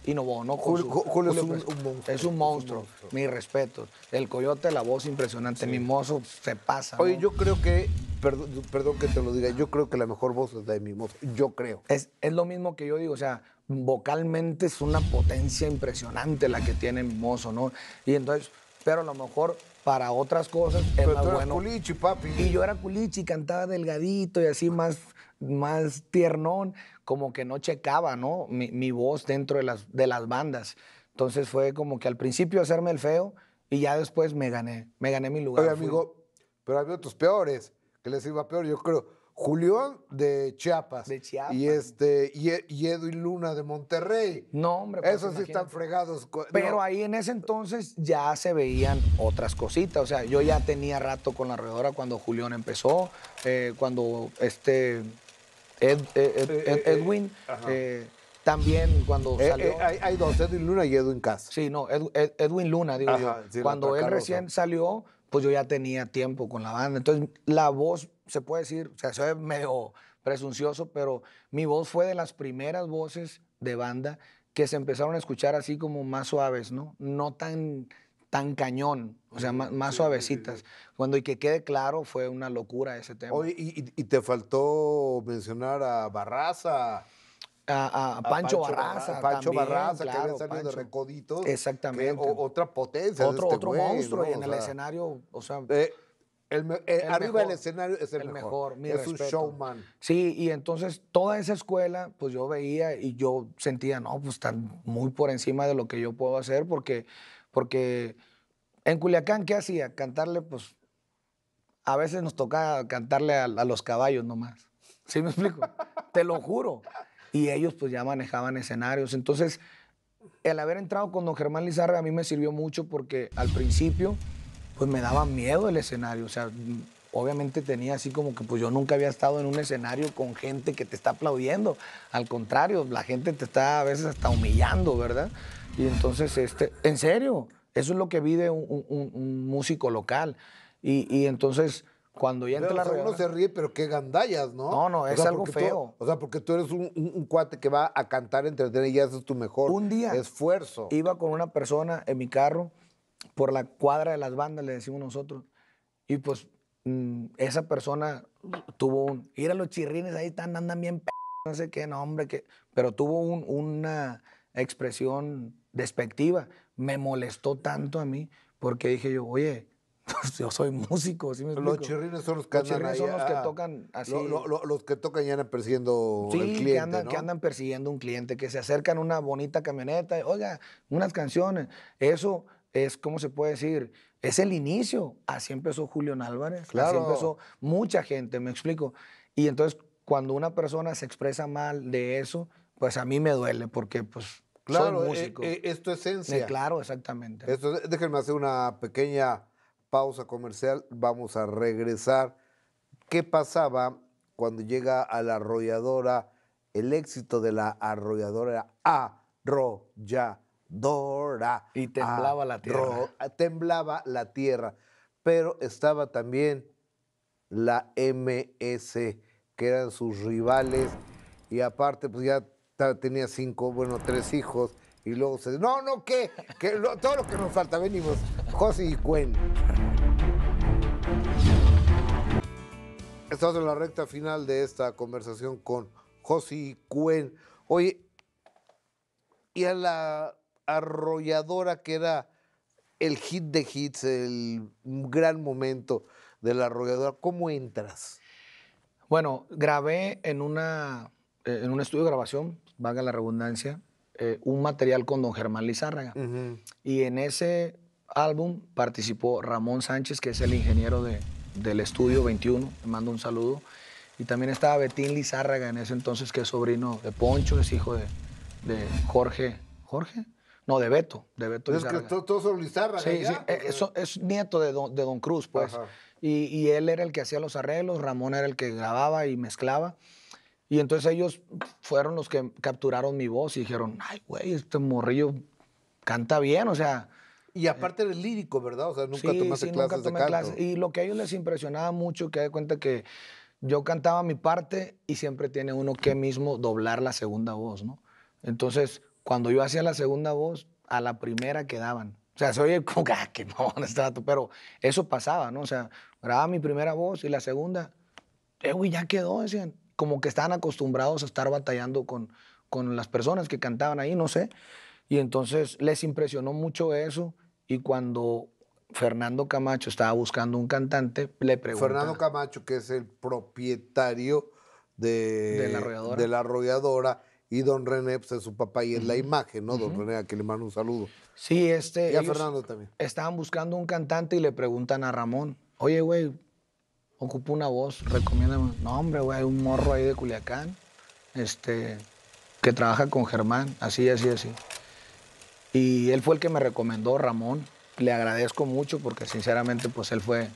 innovó, ¿no? Julio es un monstruo. Es un monstruo, mis respetos. El Coyote, la voz impresionante, sí. Mimoso se pasa. Oye, ¿no? Yo creo que... Perdón que te lo diga, yo creo que la mejor voz es la de Mimoso, yo creo. Es lo mismo que yo digo, o sea, vocalmente es una potencia impresionante la que tiene Mimoso, ¿no? Y entonces, pero a lo mejor para otras cosas es más bueno. Pero tú eras culichi, papi. Y yo era culichi, cantaba delgadito y así más tiernón, como que no checaba, ¿no? Mi voz dentro de las bandas. Entonces fue como que al principio hacerme el feo y ya después me gané mi lugar. Oye, amigo, pero había otros peores. Que les iba peor, yo creo. Julián de Chiapas. De Chiapas. Y Edwin Luna de Monterrey. No, hombre. Pues, esos sí están fregados. Pero no. Ahí en ese entonces ya se veían otras cositas. O sea, yo ya tenía rato con La Arrolladora cuando Julián empezó, cuando Edwin... También cuando salió... hay dos, Edwin Luna y Edwin Cass. Sí, no, Edwin Luna, digo yo. Sí, cuando él recién salió, pues yo ya tenía tiempo con la banda. Entonces, la voz, se puede decir, o sea, soy medio presuncioso, pero mi voz fue de las primeras voces de banda que se empezaron a escuchar así como más suaves, ¿no? No tan cañón, o sea, más suavecitas. Cuando, y que quede claro, fue una locura ese tema. Oye, y te faltó mencionar a Barraza. A Pancho Barraza. Pancho Barraza, claro, que había salido de Recoditos. Exactamente. Que, otra potencia. Otro güey, monstruo, ¿no? Y en el escenario, o sea... arriba del escenario es el mejor. Es un showman. Sí, y entonces toda esa escuela, pues yo veía y yo sentía, no, pues están muy por encima de lo que yo puedo hacer, porque en Culiacán, ¿qué hacía? Cantarle, pues, a veces nos tocaba cantarle a los caballos nomás. ¿Sí me explico? Te lo juro. Y ellos, pues, ya manejaban escenarios. Entonces, el haber entrado con don Germán Lizárraga a mí me sirvió mucho porque al principio, pues, me daba miedo el escenario. O sea, obviamente tenía así como que, pues, yo nunca había estado en un escenario con gente que te está aplaudiendo. Al contrario, la gente te está a veces hasta humillando, ¿verdad? Y entonces, en serio, eso es lo que vi de un músico local. Y entonces... Cuando ya entra, claro, la uno se ríe, pero qué gandallas, ¿no? No, es algo feo. Tú, o sea, porque tú eres un cuate que va a cantar, entretener, y ya eso es tu mejor un día esfuerzo. Iba con una persona en mi carro por la cuadra de las bandas, le decimos nosotros, y pues esa persona tuvo ir a los chirrines, ahí están, andan bien, no sé qué, no, hombre, que... Pero tuvo una expresión despectiva. Me molestó tanto a mí porque dije yo, oye... Yo soy músico, ¿sí me explico? Los chirrines son los que andan ahí, son los que tocan así. Los que tocan y andan persiguiendo el cliente, que andan persiguiendo un cliente, que se acercan a una bonita camioneta, y, oiga, unas canciones. Eso es, ¿cómo se puede decir? Es el inicio. Así empezó Julián Álvarez, claro. Así empezó mucha gente, ¿me explico? Y entonces, cuando una persona se expresa mal de eso, pues a mí me duele, porque pues claro, soy músico. Es tu esencia. Claro, exactamente. Déjenme hacer una pequeña... pausa comercial, vamos a regresar. ¿Qué pasaba cuando llega a La Arrolladora? El éxito de La Arrolladora era arrolladora. Y temblaba la tierra. Temblaba la tierra. Pero estaba también la MS, que eran sus rivales. Y aparte, pues ya tenía tres hijos. Y luego se dice, no, ¿qué? Todo lo que nos falta, venimos. Josi Cuén. Estamos en la recta final de esta conversación con Josi Cuén. Oye, y a La Arrolladora, que era el hit de hits, el gran momento de La Arrolladora, ¿cómo entras? Bueno, grabé en un estudio de grabación, valga la redundancia, un material con don Germán Lizárraga. Y en ese álbum participó Ramón Sánchez, que es el ingeniero del estudio 21, le mando un saludo, y también estaba Betín Lizárraga en ese entonces, que es sobrino de Poncho, es hijo de Jorge, no, de Beto Lizárraga. Es que todos son Lizárraga. Sí, sí, es nieto de don Cruz, pues. Y él era el que hacía los arreglos, Ramón era el que grababa y mezclaba. Y entonces ellos fueron los que capturaron mi voz y dijeron, ay, güey, este morrillo canta bien, o sea... Y aparte eres lírico, ¿verdad? O sea, nunca tomaste clases de canto. Y lo que a ellos les impresionaba mucho, que de cuenta que yo cantaba mi parte y siempre tiene uno que mismo doblar la segunda voz, ¿no? Entonces, cuando yo hacía la segunda voz, a la primera quedaban. O sea, se oye como que no, pero eso pasaba, ¿no? O sea, grababa mi primera voz y la segunda, güey, ya quedó, decían. Como que estaban acostumbrados a estar batallando con las personas que cantaban ahí, no sé. Y entonces les impresionó mucho eso. Y cuando Fernando Camacho estaba buscando un cantante, le preguntó... Fernando Camacho, que es el propietario de La Arrolladora, y don René, pues es su papá y es la imagen, ¿no? Don René, a quien le mando un saludo. Sí, y a Fernando también. Estaban buscando un cantante y le preguntan a Ramón, oye, güey, ocupo una voz, recomiéndame. No, hombre, güey, hay un morro ahí de Culiacán que trabaja con Germán, así. Y él fue el que me recomendó, Ramón. Le agradezco mucho porque, sinceramente, pues él fue...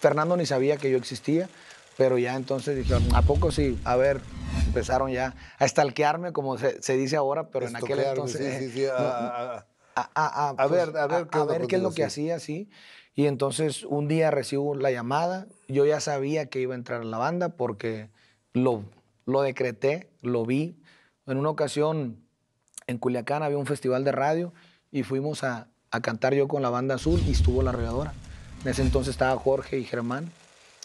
Fernando ni sabía que yo existía, pero ya entonces dijeron, ¿a poco sí? A ver, empezaron ya a stalkearme, como se dice ahora, pero en aquel entonces... Sí, sí, sí. a ver qué es lo que hacía, sí. Y entonces un día recibo la llamada. Yo ya sabía que iba a entrar a la banda porque lo decreté, lo vi. En una ocasión en Culiacán había un festival de radio y fuimos a cantar yo con la Banda Azul y estuvo La Arrolladora. En ese entonces estaba Jorge y Germán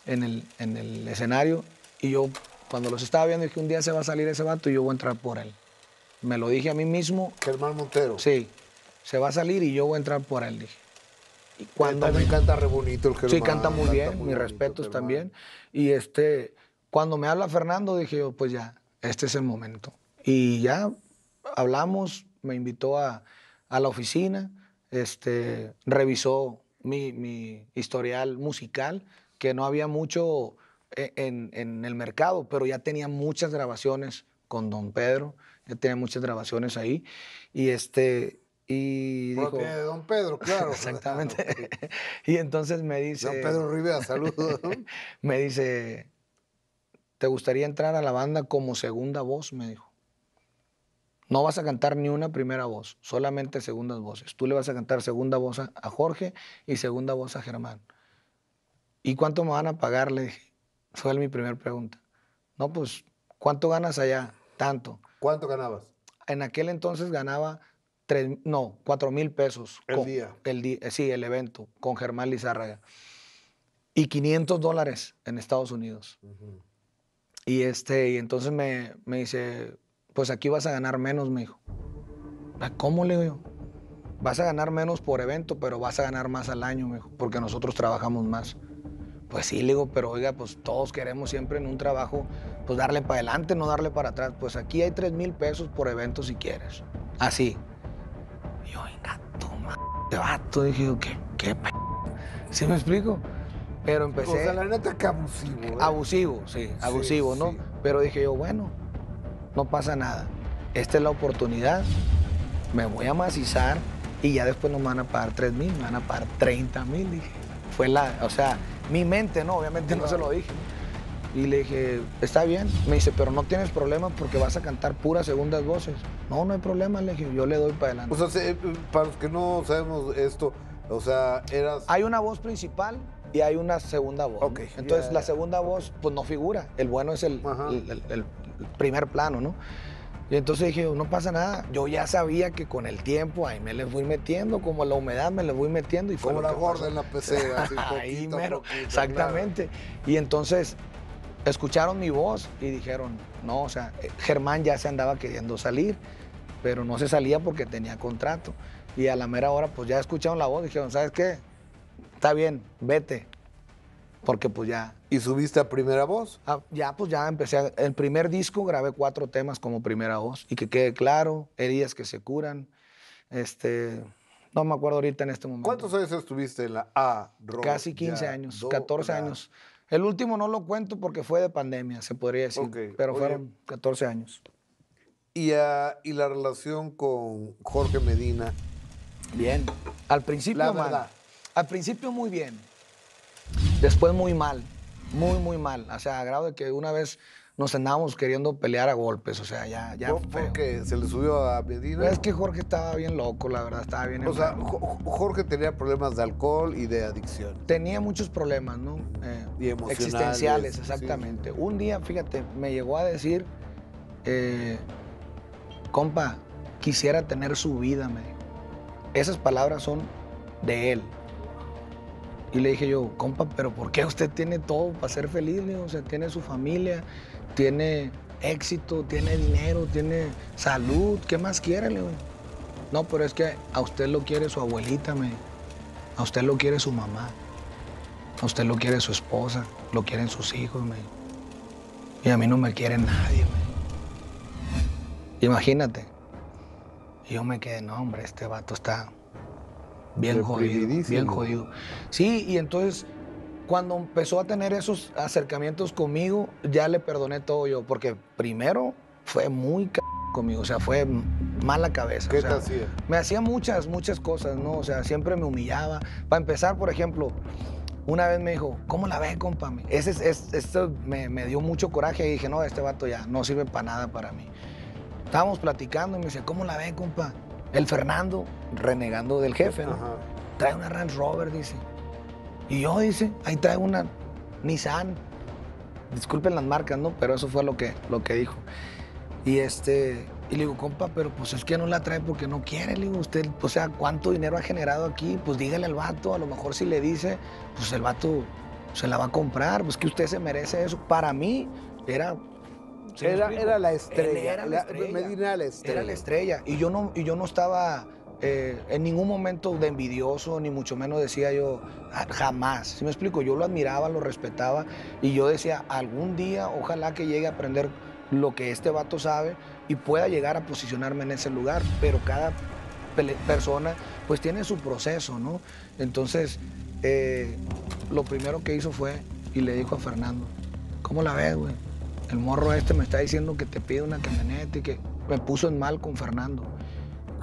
en el escenario y yo cuando los estaba viendo dije un día se va a salir ese vato y yo voy a entrar por él. Me lo dije a mí mismo. Germán Montero. Sí, se va a salir y yo voy a entrar por él, dije. Y cuando me canta re bonito el Germán. Sí, canta muy bien, mis respetos también. Y cuando me habla Fernando dije yo, pues ya, este es el momento. Y ya hablamos, me invitó a la oficina, revisó mi historial musical, que no había mucho en el mercado, pero ya tenía muchas grabaciones con Don Pedro, ya tenía muchas grabaciones ahí. Y dijo, tiene Don Pedro, claro. Exactamente. Y entonces me dice... Don Pedro Rivera, saludos. Me dice, ¿te gustaría entrar a la banda como segunda voz? Me dijo. No vas a cantar ni una primera voz, solamente segundas voces. Tú le vas a cantar segunda voz a Jorge y segunda voz a Germán. ¿Y cuánto me van a pagar? Le dije. Fue mi primera pregunta. No, pues, ¿cuánto ganas allá? Tanto. ¿Cuánto ganabas? En aquel entonces ganaba 4,000 pesos. ¿El día? Sí, el evento, con Germán Lizárraga. Y $500 en Estados Unidos. Uh-huh. Y entonces me dice... Pues aquí vas a ganar menos, me dijo. ¿Cómo? Le digo yo. Vas a ganar menos por evento, pero vas a ganar más al año, me dijo, porque nosotros trabajamos más. Pues sí, le digo, pero oiga, pues todos queremos siempre en un trabajo, pues darle para adelante, no darle para atrás. Pues aquí hay $3,000 pesos por evento si quieres. Así. Y yo, venga, toma, te vato. Dije yo, ¿qué p? ¿Sí me explico? Pero empecé... O sea, la neta que abusivo, ¿eh? Abusivo, sí, abusivo, sí, ¿no? Sí. Pero dije yo, bueno... No pasa nada. Esta es la oportunidad. Me voy a macizar y ya después no me van a pagar 3,000, me van a pagar 30,000, dije. Fue o sea, mi mente, ¿no? Obviamente no se lo dije. Y le dije, está bien. Me dice, pero no tienes problema porque vas a cantar puras segundas voces. No, no hay problema, le dije. Yo le doy para adelante. O sea, para los que no sabemos esto, o sea, eras... Hay una voz principal y hay una segunda voz. Okay. ¿No? Entonces, la segunda voz, pues no figura. El bueno es el primer plano, ¿no? Y entonces dije, no pasa nada. Yo ya sabía que con el tiempo ahí me le fui metiendo, como la humedad me le fui metiendo. Y como la gorda en la pecera. Así, ahí mero, poquito, exactamente. Claro. Y entonces escucharon mi voz y dijeron, no, o sea, Germán ya se andaba queriendo salir, pero no se salía porque tenía contrato. Y a la mera hora, pues ya escucharon la voz, dijeron, ¿sabes qué? Está bien, vete. Porque pues ya... ¿Y subiste a primera voz? Ya, pues ya empecé. El primer disco grabé 4 temas como primera voz. Y que quede claro, heridas que se curan. No me acuerdo ahorita en este momento. ¿Cuántos años estuviste en la Arrolladora? Casi 15 años, 14 años. El último no lo cuento porque fue de pandemia, se podría decir. Okay. Pero fueron 14 años. ¿Y la relación con Jorge Medina? Bien. Al principio mal. Al principio muy bien. Después muy mal, muy mal. O sea, a grado de que una vez nos andábamos queriendo pelear a golpes, o sea, ya feo. ¿Por qué? ¿Se le subió a Medina? Pues es que Jorge estaba bien loco, la verdad, estaba bien... O sea, Jorge tenía problemas de alcohol y de adicción. Tenía muchos problemas, ¿no? Y emocionales. Existenciales, exactamente. Sí. Un día, fíjate, me llegó a decir, compa, quisiera tener su vida, me dijo. Esas palabras son de él. Y le dije yo, compa, ¿pero por qué usted tiene todo para ser feliz? Le digo, o sea, tiene su familia, tiene éxito, tiene dinero, tiene salud, ¿qué más quiere? Le digo, no, pero es que a usted lo quiere su abuelita, a usted lo quiere su mamá, a usted lo quiere su esposa, lo quieren sus hijos, y a mí no me quiere nadie, Imagínate. Y yo me quedé, no, hombre, este vato está... Bien jodido, bien jodido. Sí, y entonces, cuando empezó a tener esos acercamientos conmigo, ya le perdoné todo yo, porque primero fue muy conmigo, o sea, fue mala cabeza. ¿Qué te hacía? Me hacía muchas cosas, ¿no? O sea, siempre me humillaba. Para empezar, por ejemplo, una vez me dijo, ¿cómo la ves, compa? Esto me dio mucho coraje y dije, no, este vato ya no sirve para nada para mí. Estábamos platicando y me dice, ¿cómo la ves, compa? El Fernando, renegando del jefe, ¿no? Ajá. Trae una Range Rover, dice. Y yo, dice, ahí traigo una Nissan. Disculpen las marcas, ¿no? Pero eso fue lo que dijo. Y y le digo, compa, pero pues es que no la trae porque no quiere, le digo, usted, o sea, ¿cuánto dinero ha generado aquí? Pues dígale al vato, a lo mejor si le dice, pues el vato se la va a comprar, pues que usted se merece eso. Para mí era... ¿sí era la estrella? Era la estrella. Medina era la estrella. Era la estrella. Y yo no estaba en ningún momento de envidioso, ni mucho menos decía yo, jamás. ¿Sí me explico? Yo lo admiraba, lo respetaba, y yo decía, algún día ojalá que llegue a aprender lo que este vato sabe y pueda llegar a posicionarme en ese lugar, pero cada persona pues tiene su proceso, ¿no? Entonces, lo primero que hizo fue, y le dijo a Fernando, ¿cómo la ves, güey? El morro este me está diciendo que te pide una camioneta y que me puso en mal con Fernando.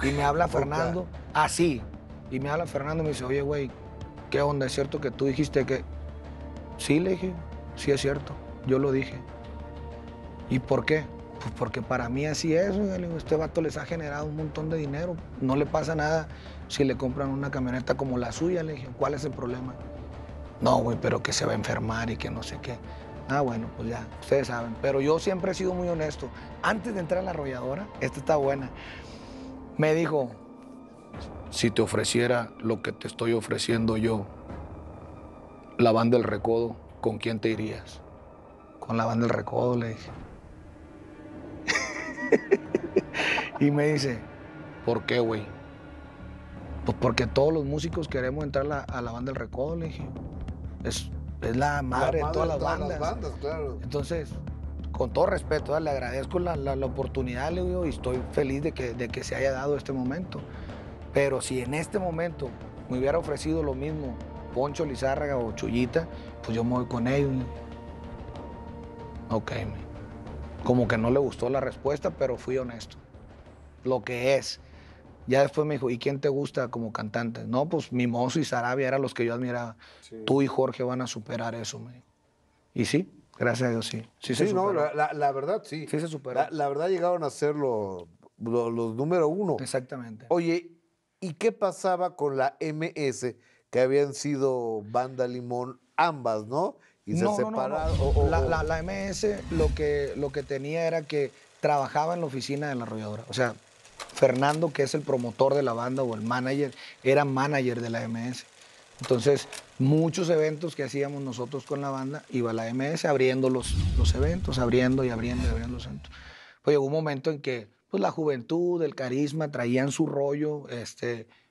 Y me habla Fernando así. Y me habla Fernando y me dice, oye, güey, ¿qué onda? ¿Es cierto que tú dijiste que...? Sí, le dije, sí es cierto, yo lo dije. ¿Y por qué? Pues porque para mí así es. Este vato les ha generado un montón de dinero. No le pasa nada si le compran una camioneta como la suya. Le dije, ¿cuál es el problema? No, güey, pero que se va a enfermar y que no sé qué. Ah, bueno, pues ya, ustedes saben. Pero yo siempre he sido muy honesto. Antes de entrar a La Arrolladora, esta está buena, me dijo, si te ofreciera lo que te estoy ofreciendo yo, la Banda del Recodo, ¿con quién te irías? Con la Banda del Recodo, le dije. Y me dice, ¿por qué, güey? Pues porque todos los músicos queremos entrar a la Banda del Recodo, le dije. Es la madre de todas las bandas. Claro. Entonces, con todo respeto, le agradezco la oportunidad, le digo, y estoy feliz de que se haya dado este momento. Pero si en este momento me hubiera ofrecido lo mismo Poncho Lizárraga o Chuyita, pues yo me voy con ellos. Ok, como que no le gustó la respuesta, pero fui honesto. Lo que es. Ya después me dijo, ¿y quién te gusta como cantante? No, pues Mimoso y Sarabia eran los que yo admiraba. Sí. Tú y Jorge van a superar eso, me dijo. Y sí, gracias a Dios, sí. Sí, no, la verdad, sí. Sí se superó. La verdad llegaron a ser los número uno. Exactamente. Oye, ¿y qué pasaba con la MS, que habían sido Banda Limón ambas, no? Y se separaron. No. La MS lo que tenía era que trabajaba en la oficina de La Arrolladora. O sea, Fernando, que es el promotor de la banda o el manager, era manager de la MS. Entonces, muchos eventos que hacíamos nosotros con la banda, iba la MS abriendo los eventos, abriendo los eventos. Pues llegó un momento en que pues, la juventud, el carisma, traían su rollo,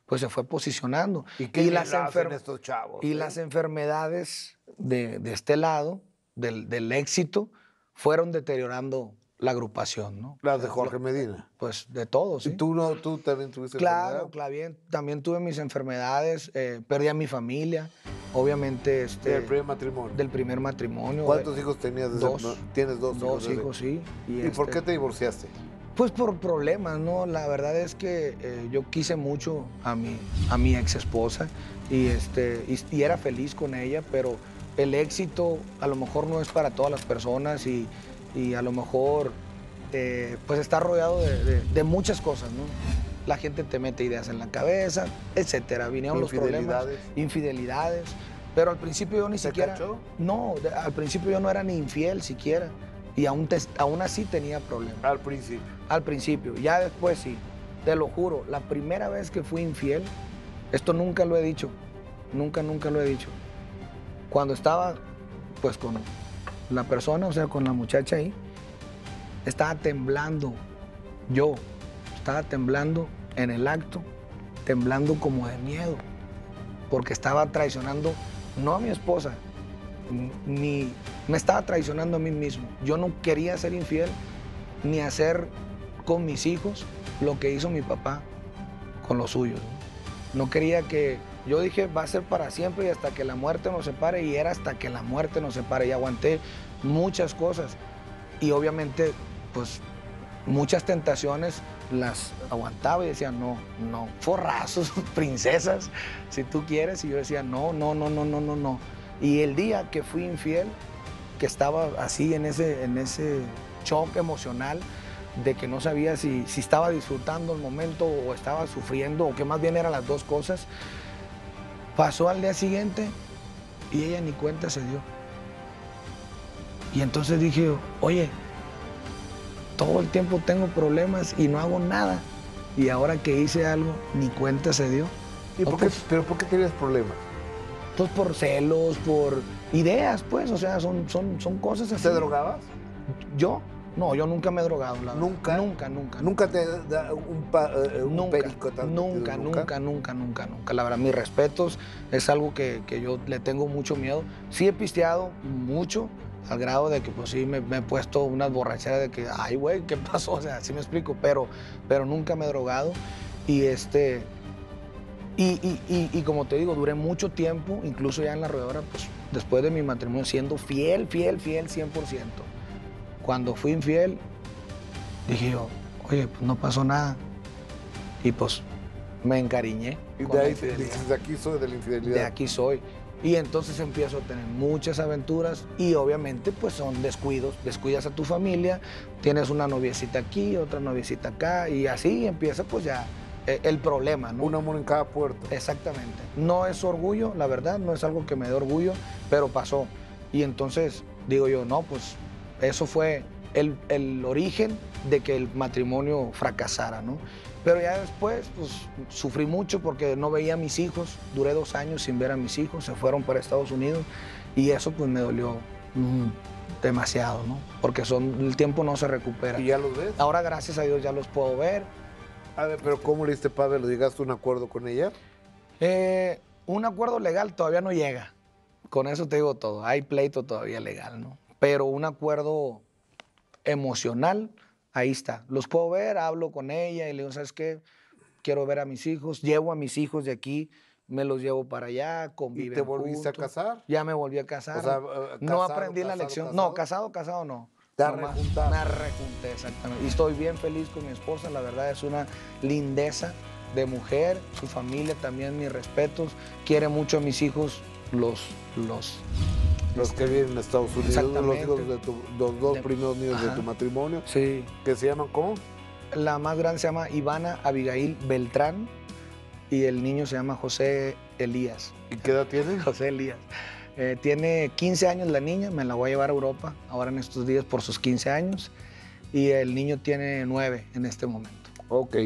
pues se fue posicionando. Las enfermedades de este lado, del éxito, fueron deteriorando la agrupación, ¿no? Las de Jorge Medina. Pues de todos, sí. ¿Y tú también tuviste enfermedades? Claro, también tuve mis enfermedades, perdí a mi familia, obviamente. ¿Del primer matrimonio? Del primer matrimonio. ¿Cuántos hijos tenías? Dos. ¿Tienes dos hijos? Dos hijos, sí. ¿Y por qué te divorciaste? Pues por problemas, ¿no? La verdad es que yo quise mucho a mi ex esposa y era feliz con ella, pero el éxito a lo mejor no es para todas las personas y a lo mejor pues está rodeado de muchas cosas, ¿no? La gente te mete ideas en la cabeza, etcétera. Vinieron los problemas, infidelidades, pero al principio yo ni siquiera... ¿Te cachó? No, al principio yo no era ni infiel siquiera y aún así tenía problemas. Al principio. Al principio, ya después sí, te lo juro, la primera vez que fui infiel, esto nunca lo he dicho, nunca lo he dicho. Cuando estaba pues con la persona, o sea, con la muchacha ahí, estaba temblando. Yo estaba temblando en el acto, temblando como de miedo, porque estaba traicionando, no a mi esposa, me estaba traicionando a mí mismo. Yo no quería ser infiel ni hacer con mis hijos lo que hizo mi papá con los suyos. No quería que... Yo dije, va a ser para siempre y hasta que la muerte nos separe, y era hasta que la muerte nos separe, y aguanté muchas cosas. Y obviamente, pues, muchas tentaciones las aguantaba y decía, no, forrazos, princesas, si tú quieres. Y yo decía, no. Y el día que fui infiel, que estaba así en ese choque emocional, de que no sabía si estaba disfrutando el momento o estaba sufriendo, o que más bien eran las dos cosas. Pasó al día siguiente y ella ni cuenta se dio. Y entonces dije, oye, todo el tiempo tengo problemas y no hago nada. Y ahora que hice algo, ni cuenta se dio. ¿Y por qué, pero por qué tenías problemas? Pues por celos, por ideas, pues, o sea, son cosas así. ¿Te drogabas? ¿Yo? No, yo nunca me he drogado, la verdad. ¿Nunca? Nunca. ¿Nunca te da un perico tanto? Nunca. La verdad, mis respetos, es algo que yo le tengo mucho miedo. Sí he pisteado mucho, al grado de que, pues sí, me he puesto unas borracheras de que, ay, güey, ¿qué pasó? O sea, así me explico, pero nunca me he drogado. Y y como te digo, duré mucho tiempo, incluso ya en La Arrolladora, pues después de mi matrimonio, siendo fiel, 100%. Cuando fui infiel, dije yo, oye, pues no pasó nada. Y pues me encariñé. Y de ahí dices, de aquí soy, de la infidelidad. De aquí soy. Y entonces empiezo a tener muchas aventuras y obviamente pues son descuidos. Descuidas a tu familia, tienes una noviecita aquí, otra noviecita acá y así empieza pues ya el problema, ¿no? Un amor en cada puerto. Exactamente. No es orgullo, la verdad, no es algo que me dé orgullo, pero pasó. Y entonces digo yo, no, pues eso fue el origen de que el matrimonio fracasara, ¿no? Pero ya después, pues, sufrí mucho porque no veía a mis hijos. Duré 2 años sin ver a mis hijos, se fueron para Estados Unidos y eso, pues, me dolió demasiado, ¿no? Porque el tiempo no se recupera. ¿Y ya los ves? Ahora, gracias a Dios, ya los puedo ver. A ver, pero ¿cómo le diste padre? ¿Llegaste a un acuerdo con ella? Un acuerdo legal todavía no llega. Con eso te digo todo. Hay pleito todavía legal, ¿no? Pero un acuerdo emocional... Ahí está. Los puedo ver, hablo con ella y le digo, ¿sabes qué? Quiero ver a mis hijos, llevo a mis hijos de aquí, me los llevo para allá, conviven. ¿Y te volviste juntos a casar? Ya me volví a casar. O sea, no aprendí la lección. ¿Casado? No, casado no. Te arrejuntaste. Me arrejunté, exactamente. Y estoy bien feliz con mi esposa, la verdad es una lindeza de mujer, su familia también, mis respetos. Quiere mucho a mis hijos, los que viven en Estados Unidos, los hijos de los dos primeros niños de tu matrimonio. Sí. ¿Que se llaman cómo? La más grande se llama Ivana Abigail Beltrán y el niño se llama José Elías. ¿Y qué edad tiene? José Elías. Tiene 15 años la niña, me la voy a llevar a Europa ahora en estos días por sus 15 años y el niño tiene 9 en este momento. Ok.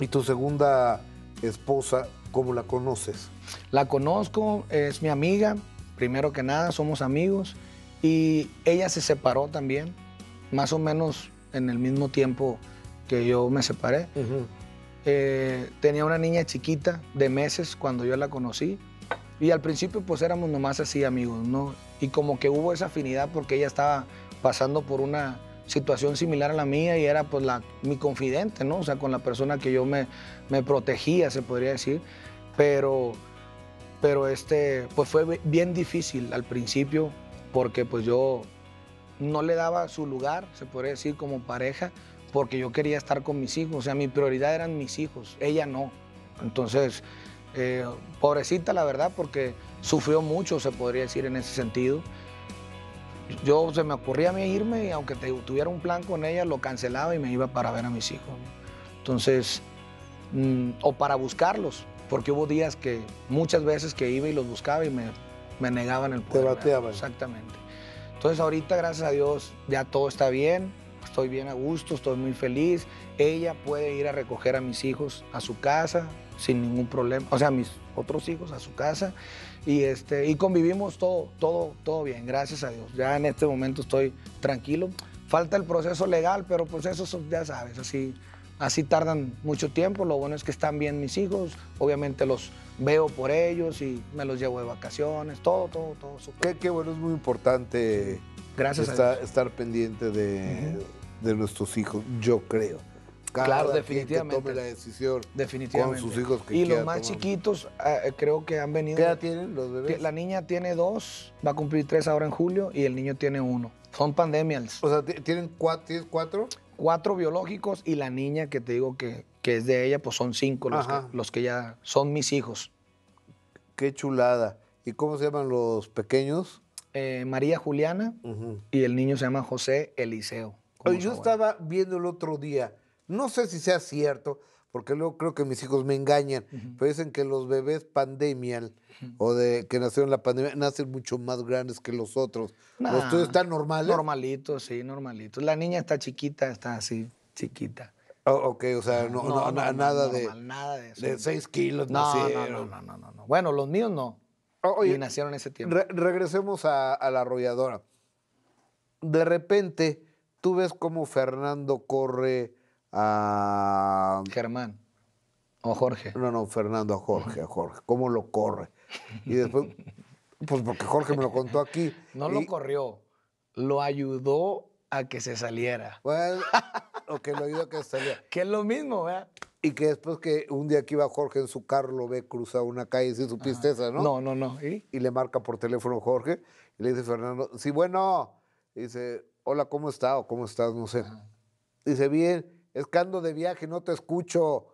¿Y tu segunda esposa, cómo la conoces? La conozco, es mi amiga. Primero que nada, somos amigos y ella se separó también, más o menos en el mismo tiempo que yo me separé. Tenía una niña chiquita de meses cuando yo la conocí y al principio pues éramos nomás así amigos, ¿no? Y como que hubo esa afinidad porque ella estaba pasando por una situación similar a la mía y era pues mi confidente, ¿no? O sea, con la persona que yo me protegía, se podría decir, pero pues fue bien difícil al principio porque pues yo no le daba su lugar, se podría decir, como pareja, porque yo quería estar con mis hijos. O sea, mi prioridad eran mis hijos, ella no. Entonces, pobrecita la verdad, porque sufrió mucho, se podría decir, en ese sentido. Yo se me ocurría a mí irme y aunque tuviera un plan con ella, lo cancelaba y me iba para ver a mis hijos. Entonces, o para buscarlos. Porque hubo días que, muchas veces que iba y los buscaba y me negaban el poder. Te bateaban. Exactamente. Entonces ahorita, gracias a Dios, ya todo está bien, estoy bien a gusto, estoy muy feliz. Ella puede ir a recoger a mis hijos a su casa sin ningún problema, o sea, a mis otros hijos a su casa. Y, y convivimos todo bien, gracias a Dios. Ya en este momento estoy tranquilo. Falta el proceso legal, pero pues eso ya sabes, así... Así tardan mucho tiempo, lo bueno es que están bien mis hijos, obviamente los veo por ellos y me los llevo de vacaciones, todo. Qué bueno, es muy importante. Gracias a Dios. Estar pendiente de nuestros hijos, yo creo. Claro, definitivamente. Que tome la decisión definitivamente. Con sus hijos que y los más tomar. Chiquitos creo que han venido. ¿Qué edad tienen los bebés? La niña tiene 2, va a cumplir 3 ahora en julio y el niño tiene 1. Son pandemias. O sea, ¿tienen 4? 4 biológicos y la niña que te digo que es de ella, pues son 5 los que ya son mis hijos. Qué chulada. ¿Y cómo se llaman los pequeños? María Juliana y el niño se llama José Eliseo. Yo estaba viendo el otro día, no sé si sea cierto, porque luego creo que mis hijos me engañan, pero dicen que los bebés pandemial o de que nacieron en la pandemia nacen mucho más grandes que los otros. Nah, ¿los tuyos están normales? Normalitos, sí, normalitos. La niña está chiquita, está así, chiquita. Oh, ok, o sea, nada de eso. De 6 kilos nacieron. No. Bueno, los míos no. Oye, y nacieron en ese tiempo. Regresemos a La Arrolladora. De repente, tú ves cómo Fernando corre a... Germán. O Jorge. No, Fernando, a Jorge. ¿Cómo lo corre? Y después, pues porque Jorge me lo contó aquí. Lo corrió, lo ayudó a que se saliera. Bueno, o que lo ayudó a que se saliera. Que es lo mismo, ¿verdad? Y que después que un día que iba Jorge en su carro, lo ve cruzar una calle, sí supiste esa, ¿no? No. Y le marca por teléfono Jorge y le dice Fernando, sí, bueno. Dice, hola, ¿cómo está? O ¿cómo estás? No sé. Dice, bien, es que ando de viaje, no te escucho.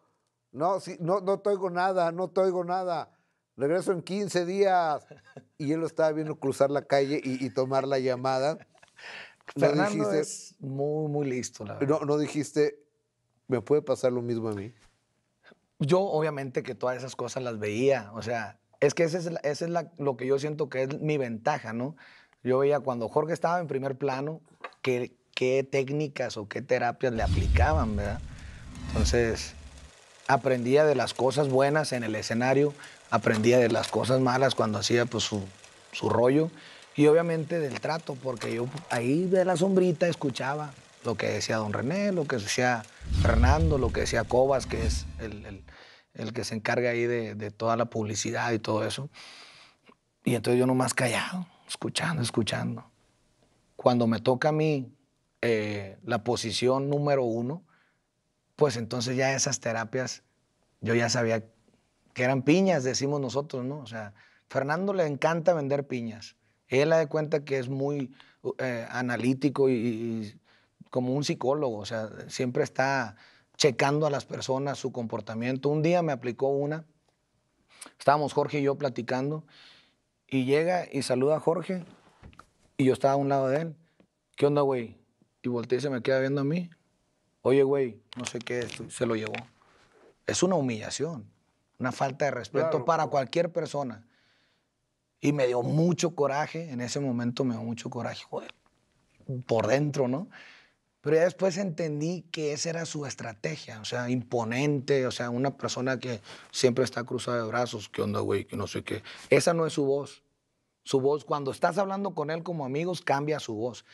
No te oigo nada. Regreso en 15 días. Y él lo estaba viendo cruzar la calle y tomar la llamada. Fernando dijiste, es muy, muy listo, la verdad. No dijiste... ¿Me puede pasar lo mismo a mí? Yo, obviamente, que todas esas cosas las veía. O sea, es que esa es lo que yo siento que es mi ventaja, ¿no? Yo veía cuando Jorge estaba en primer plano qué técnicas o qué terapias le aplicaban, ¿verdad? Entonces, aprendía de las cosas buenas en el escenario, aprendía de las cosas malas cuando hacía pues, su rollo y, obviamente, del trato, porque yo ahí de la sombrita escuchaba lo que decía Don René, lo que decía Fernando, lo que decía Cobas, que es el que se encarga ahí de toda la publicidad y todo eso. Y entonces yo nomás callado, escuchando. Cuando me toca a mí la posición número 1, pues entonces ya esas terapias, yo ya sabía que eran piñas, decimos nosotros, ¿no? O sea, Fernando le encanta vender piñas. Él da de cuenta que es muy analítico y como un psicólogo, o sea, siempre está checando a las personas su comportamiento. Un día me aplicó una, estábamos Jorge y yo platicando, y llega y saluda a Jorge, y yo estaba a un lado de él. ¿Qué onda, güey? Y volteé y se me queda viendo a mí. Oye, güey, no sé qué, se lo llevó. Es una humillación, una falta de respeto para cualquier persona. Y me dio mucho coraje, en ese momento me dio mucho coraje, joder, por dentro, ¿no? Pero ya después entendí que esa era su estrategia, o sea, imponente, o sea, una persona que siempre está cruzada de brazos, ¿qué onda, güey? Que no sé qué. Esa no es su voz. Su voz, cuando estás hablando con él como amigos, cambia su voz.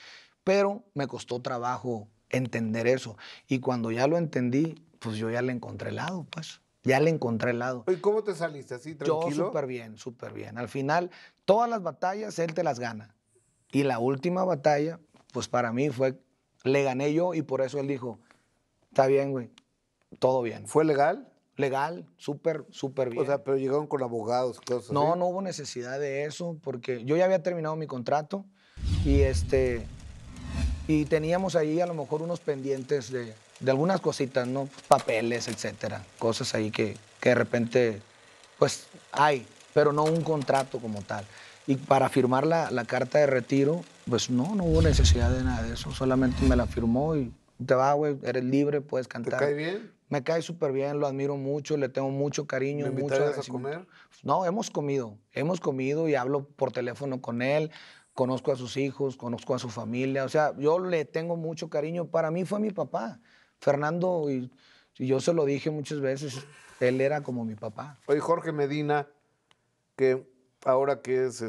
Pero me costó trabajo entender eso. Y cuando ya lo entendí, pues yo ya le encontré el lado, pues. Ya le encontré el lado. ¿Y cómo te saliste? ¿Así, tranquilo? Yo súper bien. Al final, todas las batallas, él te las gana. Y la última batalla, pues para mí fue... Le gané yo y por eso él dijo, está bien, güey, todo bien. ¿Fue legal? Legal, súper bien. O sea, pero llegaron con abogados, cosas así. No hubo necesidad de eso porque yo ya había terminado mi contrato y, y teníamos ahí a lo mejor unos pendientes de algunas cositas, ¿no? Papeles, etcétera, cosas ahí que de repente, pues, hay, pero no un contrato como tal. Y para firmar la carta de retiro, pues no hubo necesidad de nada de eso. Solamente me la firmó y te va, güey, eres libre, puedes cantar. ¿Te cae bien? Me cae súper bien, lo admiro mucho, le tengo mucho cariño. ¿Me invitarías a comer? No, hemos comido y hablo por teléfono con él. Conozco a sus hijos, conozco a su familia. O sea, yo le tengo mucho cariño. Para mí fue mi papá, Fernando, y yo se lo dije muchas veces. Él era como mi papá. Oye, Jorge Medina, que... Ahora que es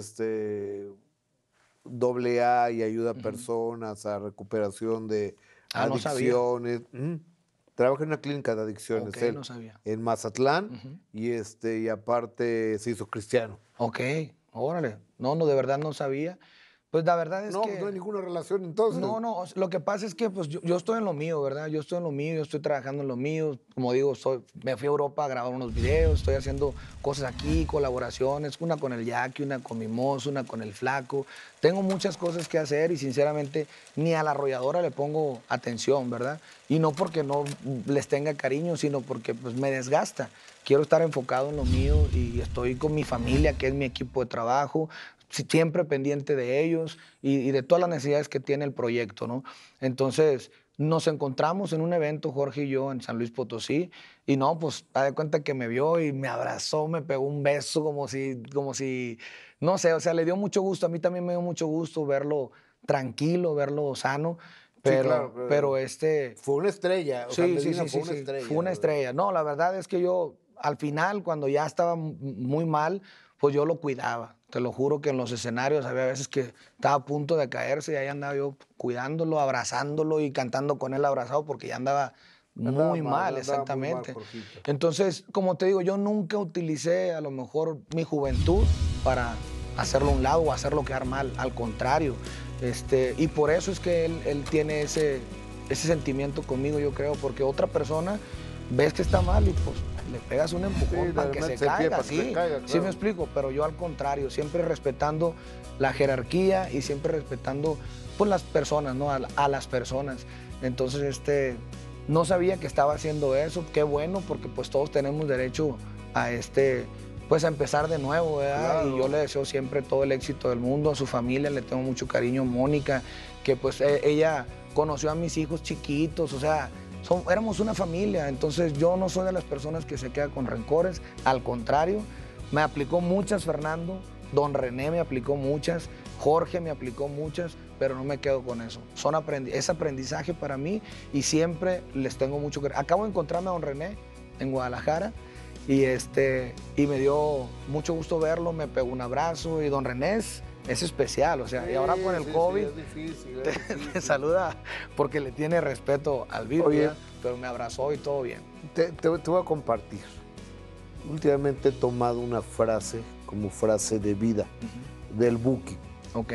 AA y ayuda a personas a recuperación de adicciones. No sabía. Trabaja en una clínica de adicciones. Okay, él, no sabía. En Mazatlán y aparte se hizo cristiano. Ok, órale. No, de verdad no sabía. Pues la verdad es que... No hay ninguna relación entonces. No, lo que pasa es que pues, yo estoy en lo mío, ¿verdad? Yo estoy trabajando en lo mío. Como digo, me fui a Europa a grabar unos videos, estoy haciendo cosas aquí, colaboraciones, una con el Jackie, una con Mimoso, una con el Flaco. Tengo muchas cosas que hacer y sinceramente ni a La Arrolladora le pongo atención, ¿verdad? Y no porque no les tenga cariño, sino porque pues, me desgasta. quiero estar enfocado en lo mío y estoy con mi familia, que es mi equipo de trabajo, siempre pendiente de ellos y de todas las necesidades que tiene el proyecto, ¿no? Entonces, nos encontramos en un evento, Jorge y yo, en San Luis Potosí, y no, pues, da de cuenta que me vio y me abrazó, me pegó un beso como si, no sé, o sea, le dio mucho gusto. A mí también me dio mucho gusto verlo tranquilo, verlo sano. Pero, sí, claro, pero fue una estrella. O sea, fue una estrella. No, la verdad es que yo, al final, cuando ya estaba muy mal, pues yo lo cuidaba. Te lo juro que en los escenarios había veces que estaba a punto de caerse y ahí andaba yo cuidándolo, abrazándolo y cantando con él abrazado porque ya andaba muy mal, exactamente. Entonces, como te digo, yo nunca utilicé a lo mejor mi juventud para hacerlo a un lado o hacerlo quedar mal. Al contrario. Y por eso es que él tiene ese sentimiento conmigo, yo creo, porque otra persona ves que está mal y pues le pegas un empujón para que se caiga, sí, sí me explico, pero yo al contrario, siempre respetando la jerarquía y siempre respetando pues las personas, ¿no? A las personas. Entonces, no sabía que estaba haciendo eso, qué bueno, porque pues todos tenemos derecho a pues a empezar de nuevo, ¿verdad? Claro. Y yo le deseo siempre todo el éxito del mundo, a su familia le tengo mucho cariño, Mónica, que pues ella conoció a mis hijos chiquitos, o sea, éramos una familia, entonces yo no soy de las personas que se queda con rencores, al contrario, me aplicó muchas Fernando, Don René me aplicó muchas, Jorge me aplicó muchas, pero no me quedo con eso. Es aprendizaje para mí y siempre les tengo mucho cariño. Acabo de encontrarme a Don René en Guadalajara, y me dio mucho gusto verlo, me pegó un abrazo y Don René es especial, o sea, sí, y ahora con el COVID te saluda porque le tiene respeto al virus, oye, pero me abrazó y todo bien. Te voy a compartir. Últimamente he tomado una frase como frase de vida del Buki. Ok.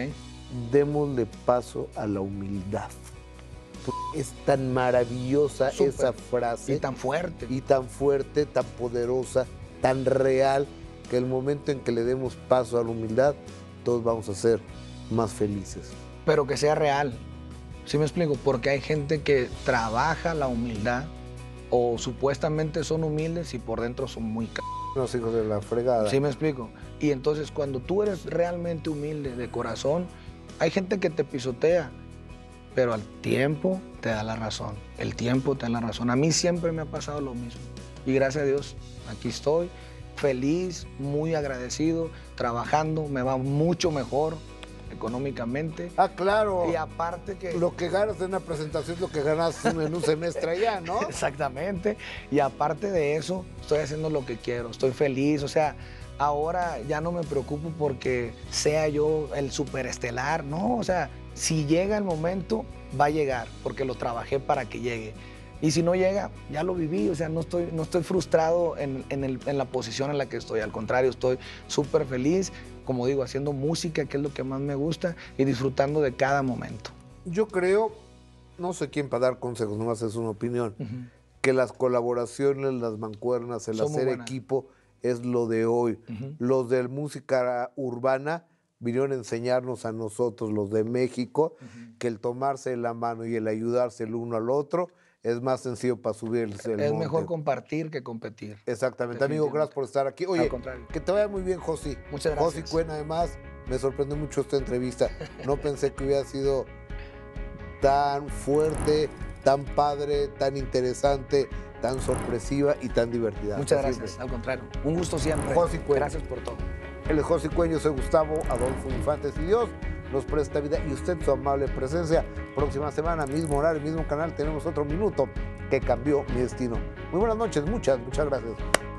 Démosle paso a la humildad. Es tan maravillosa esa frase. Y tan fuerte. Y tan fuerte, tan poderosa, tan real, que el momento en que le demos paso a la humildad, todos vamos a ser más felices. Pero que sea real. ¿Sí me explico? Porque hay gente que trabaja la humildad o supuestamente son humildes y por dentro son muy los hijos de la fregada. ¿Sí me explico? Y entonces cuando tú eres realmente humilde de corazón, hay gente que te pisotea. Pero al tiempo te da la razón, el tiempo te da la razón. A mí siempre me ha pasado lo mismo y gracias a Dios aquí estoy, feliz, muy agradecido, trabajando, me va mucho mejor económicamente. Ah, claro. Y aparte que... Lo que ganas en una presentación es lo que ganas en un semestre allá, ¿no? Exactamente. Y aparte de eso, estoy haciendo lo que quiero, estoy feliz, o sea... Ahora ya no me preocupo porque sea yo el superestelar, no, o sea, si llega el momento, va a llegar, porque lo trabajé para que llegue. Y si no llega, ya lo viví, o sea, no estoy frustrado en la posición en la que estoy, al contrario, estoy súper feliz, como digo, haciendo música, que es lo que más me gusta, y disfrutando de cada momento. Yo creo, no sé quién para dar consejos, nomás es una opinión, que las colaboraciones, las mancuernas, el hacer equipo... es lo de hoy. Los de música urbana vinieron a enseñarnos a nosotros, los de México, que el tomarse la mano y el ayudarse el uno al otro es más sencillo para subirse el monte. Es mejor compartir que competir. Exactamente. Amigo, gracias por estar aquí. Oye, al contrario. Que te vaya muy bien, Josi. Muchas gracias. Josi Cuén, además, me sorprendió mucho esta entrevista. No pensé que hubiera sido tan fuerte, tan padre, tan interesante, tan sorpresiva y tan divertida. Muchas gracias, al contrario. Un gusto siempre. Josi Cuén. Gracias por todo. Él es Josi Cuén, yo soy Gustavo Adolfo Infante. Si Dios nos presta vida y usted su amable presencia, próxima semana, mismo horario, mismo canal, tenemos otro minuto que cambió mi destino. Muy buenas noches, muchas gracias.